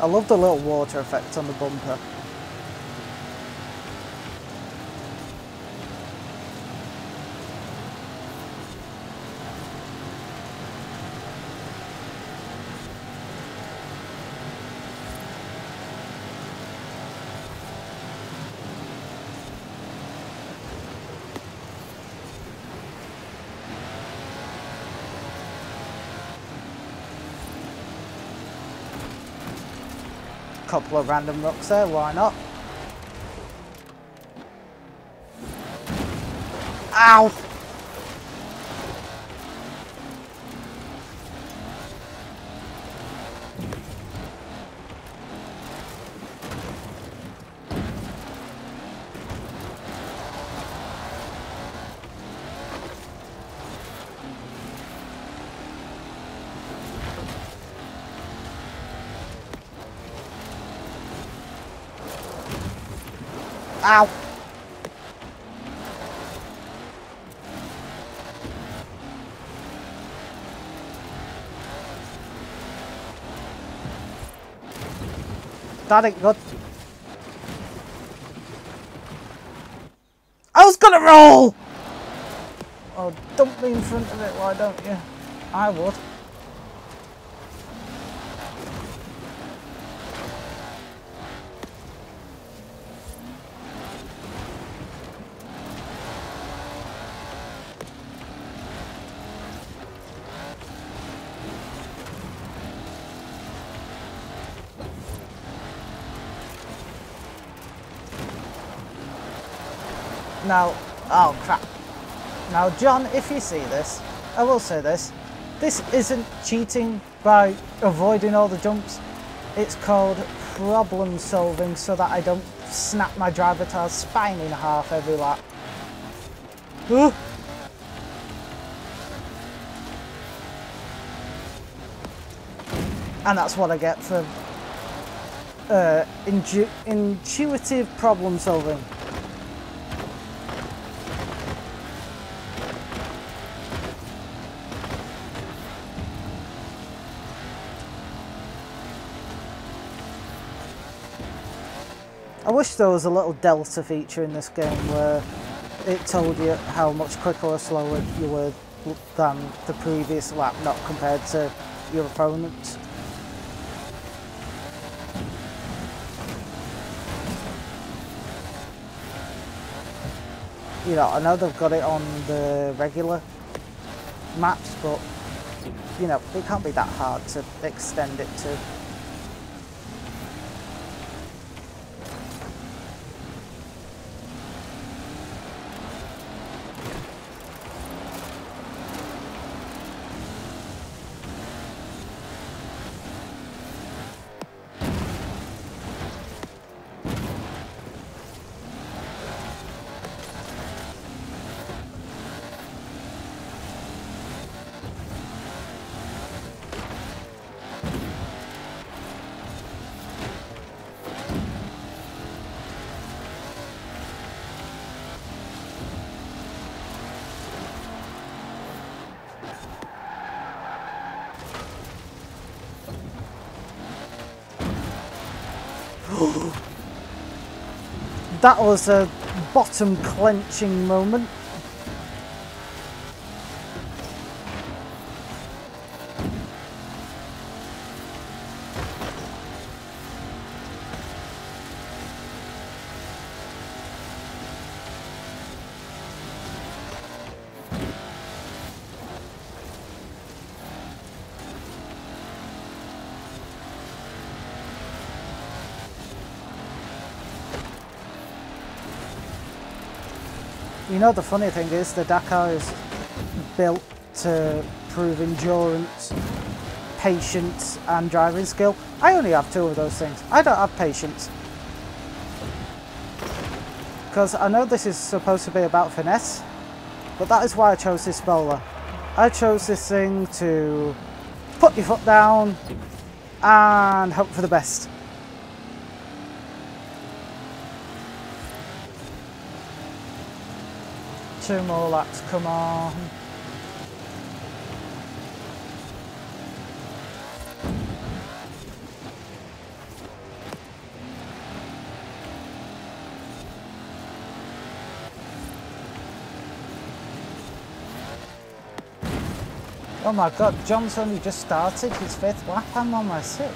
I love the little water effect on the bumper. Couple of random rocks there, why not? Ow! Ow! That ain't good. I was gonna roll! Oh, don't be in front of it, why don't you? I would. No. Oh crap. Now, John, if you see this, I will say this, this isn't cheating by avoiding all the jumps. It's called problem solving so that I don't snap my driver tail's spine in half every lap. Ooh. And that's what I get for uh, intu intuitive problem solving. I wish there was a little delta feature in this game where it told you how much quicker or slower you were than the previous lap, not compared to your opponent. You know, I know they've got it on the regular maps, but, you know, it can't be that hard to extend it to. That was a bottom clenching moment. You know, the funny thing is the Dakar is built to prove endurance, patience and driving skill. I only have two of those things. I don't have patience. Because I know this is supposed to be about finesse, but that is why I chose this bowler. I chose this thing to put your foot down and hope for the best. Two more laps, come on. Oh my God, John's only just started his fifth lap, I'm on my sixth.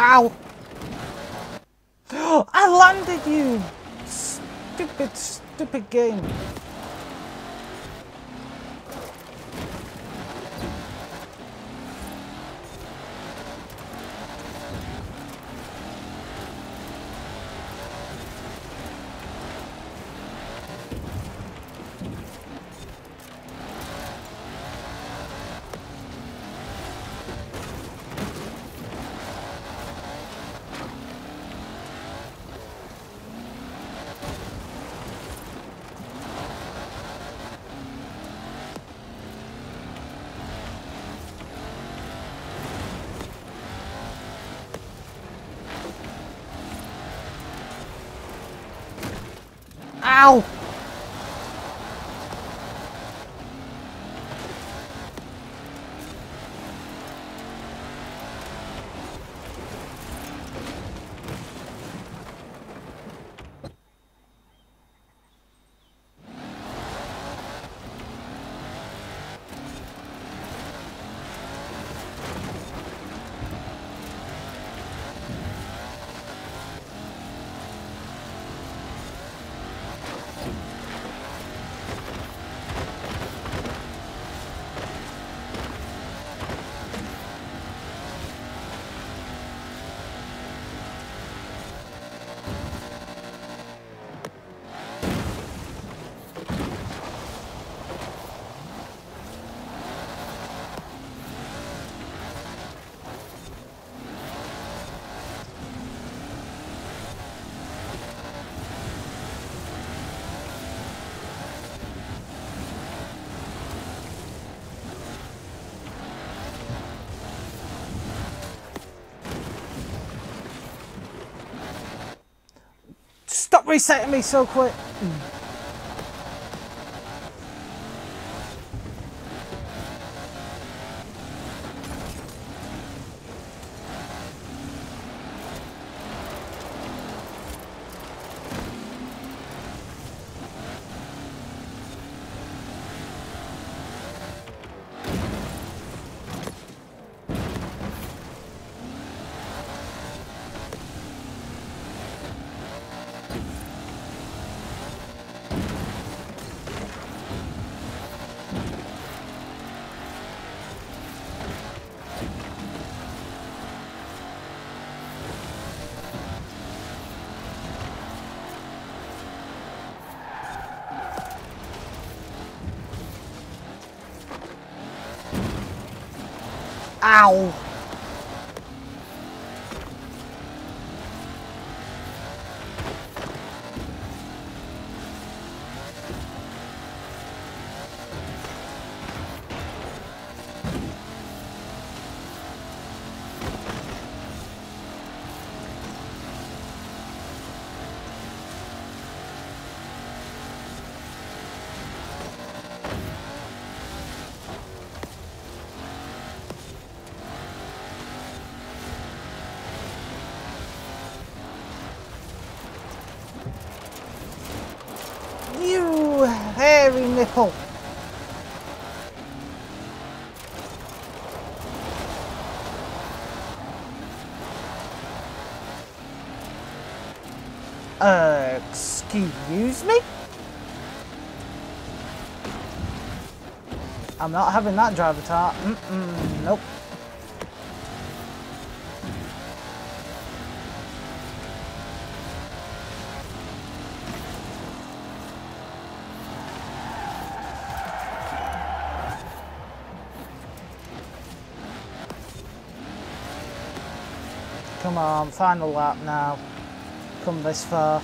Ow! I landed you! Stupid, stupid game. Ow! Stop resetting me so quick! Mm. Ow! Nipple. Uh, excuse me? I'm not having that driver tar. Mm-mm, nope. Come on, final lap now. Come this far.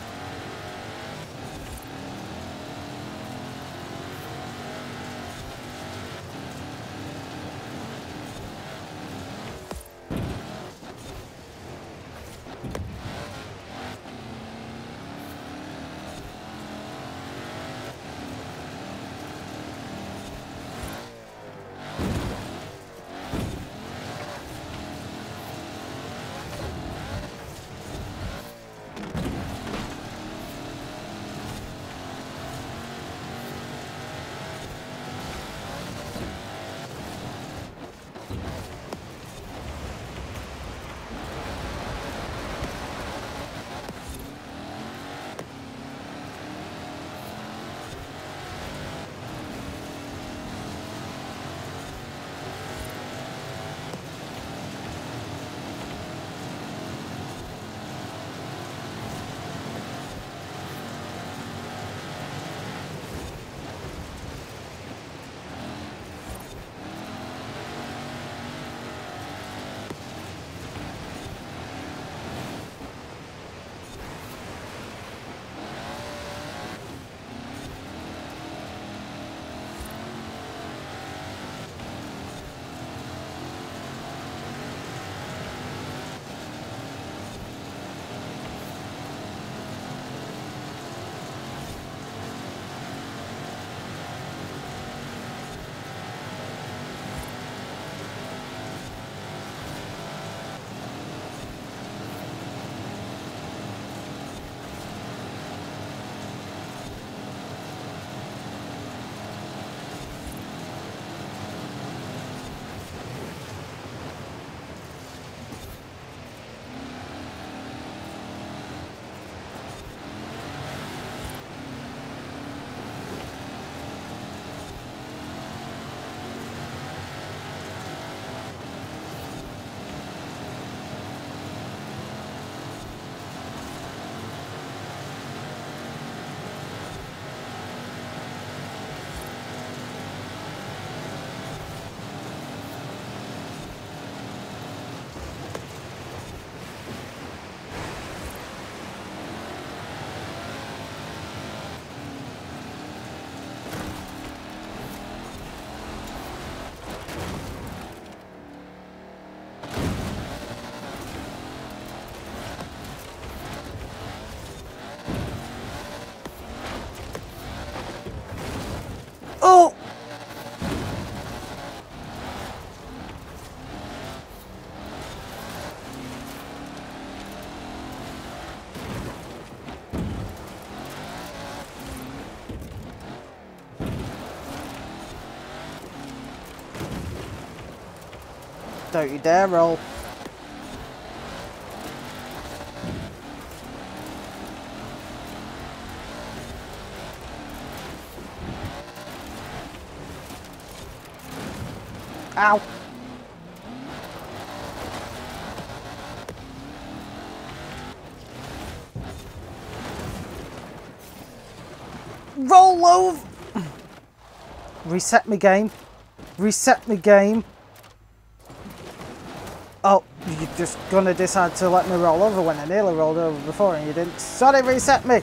Don't you dare roll. Ow. Roll over. Reset me game. Reset me game. Oh, you're just gonna decide to let me roll over when I nearly rolled over before and you didn't. Sorry, reset me.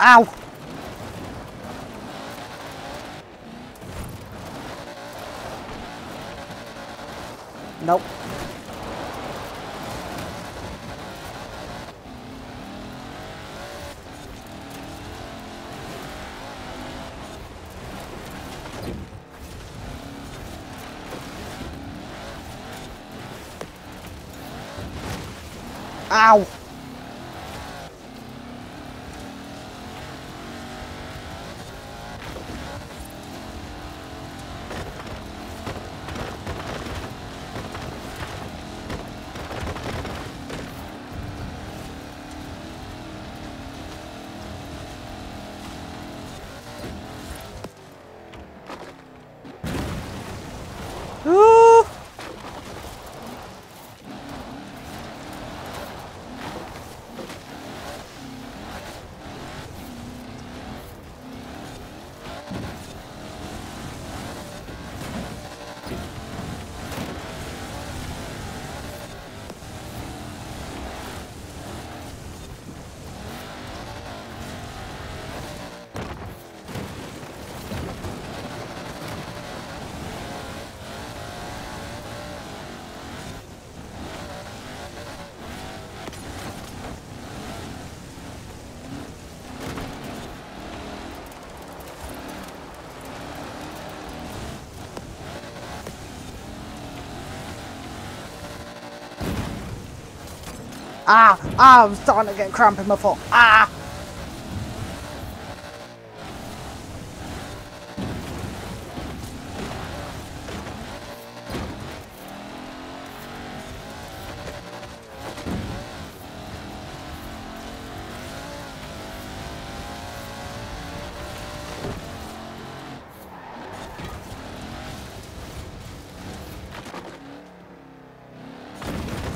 Ow. Nope. Ow. Ah, ah, I'm starting to get cramp in my foot. Ah!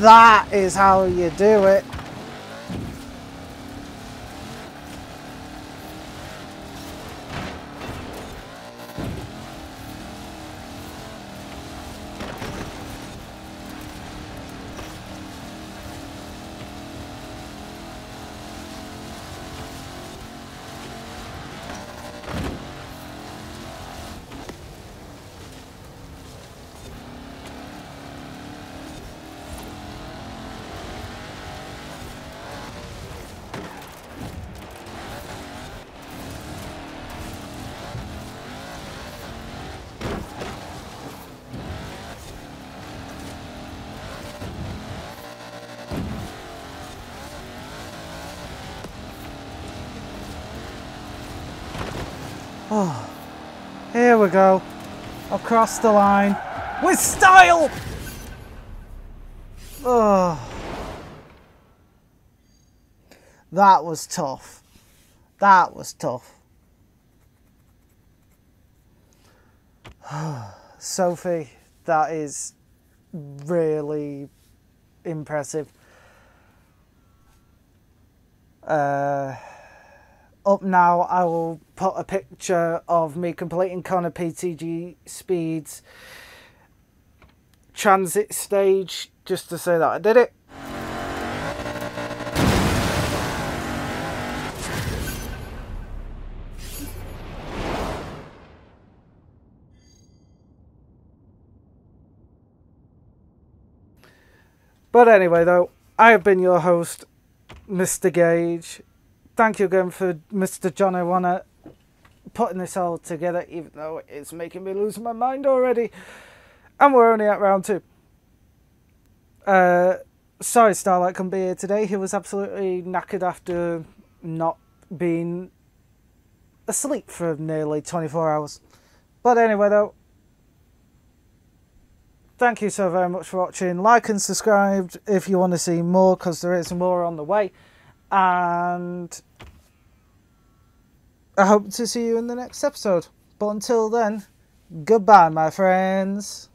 That is how you do it. Oh, here we go, across the line, with style! Oh. That was tough, that was tough. Sophie, that is really impressive. Uh... Up now, I will put a picture of me completing Connor P T G Speed's transit stage, just to say that I did it. But anyway though, I have been your host, Mister Gage. Thank you again for Mister John Iwanna putting this all together, even though it's making me lose my mind already. And we're only at round two. Uh, sorry Starlight couldn't be here today. He was absolutely knackered after not being asleep for nearly twenty-four hours. But anyway though, thank you so very much for watching. Like and subscribe if you want to see more, because there is more on the way. And I hope to see you in the next episode. But until then, goodbye, my friends.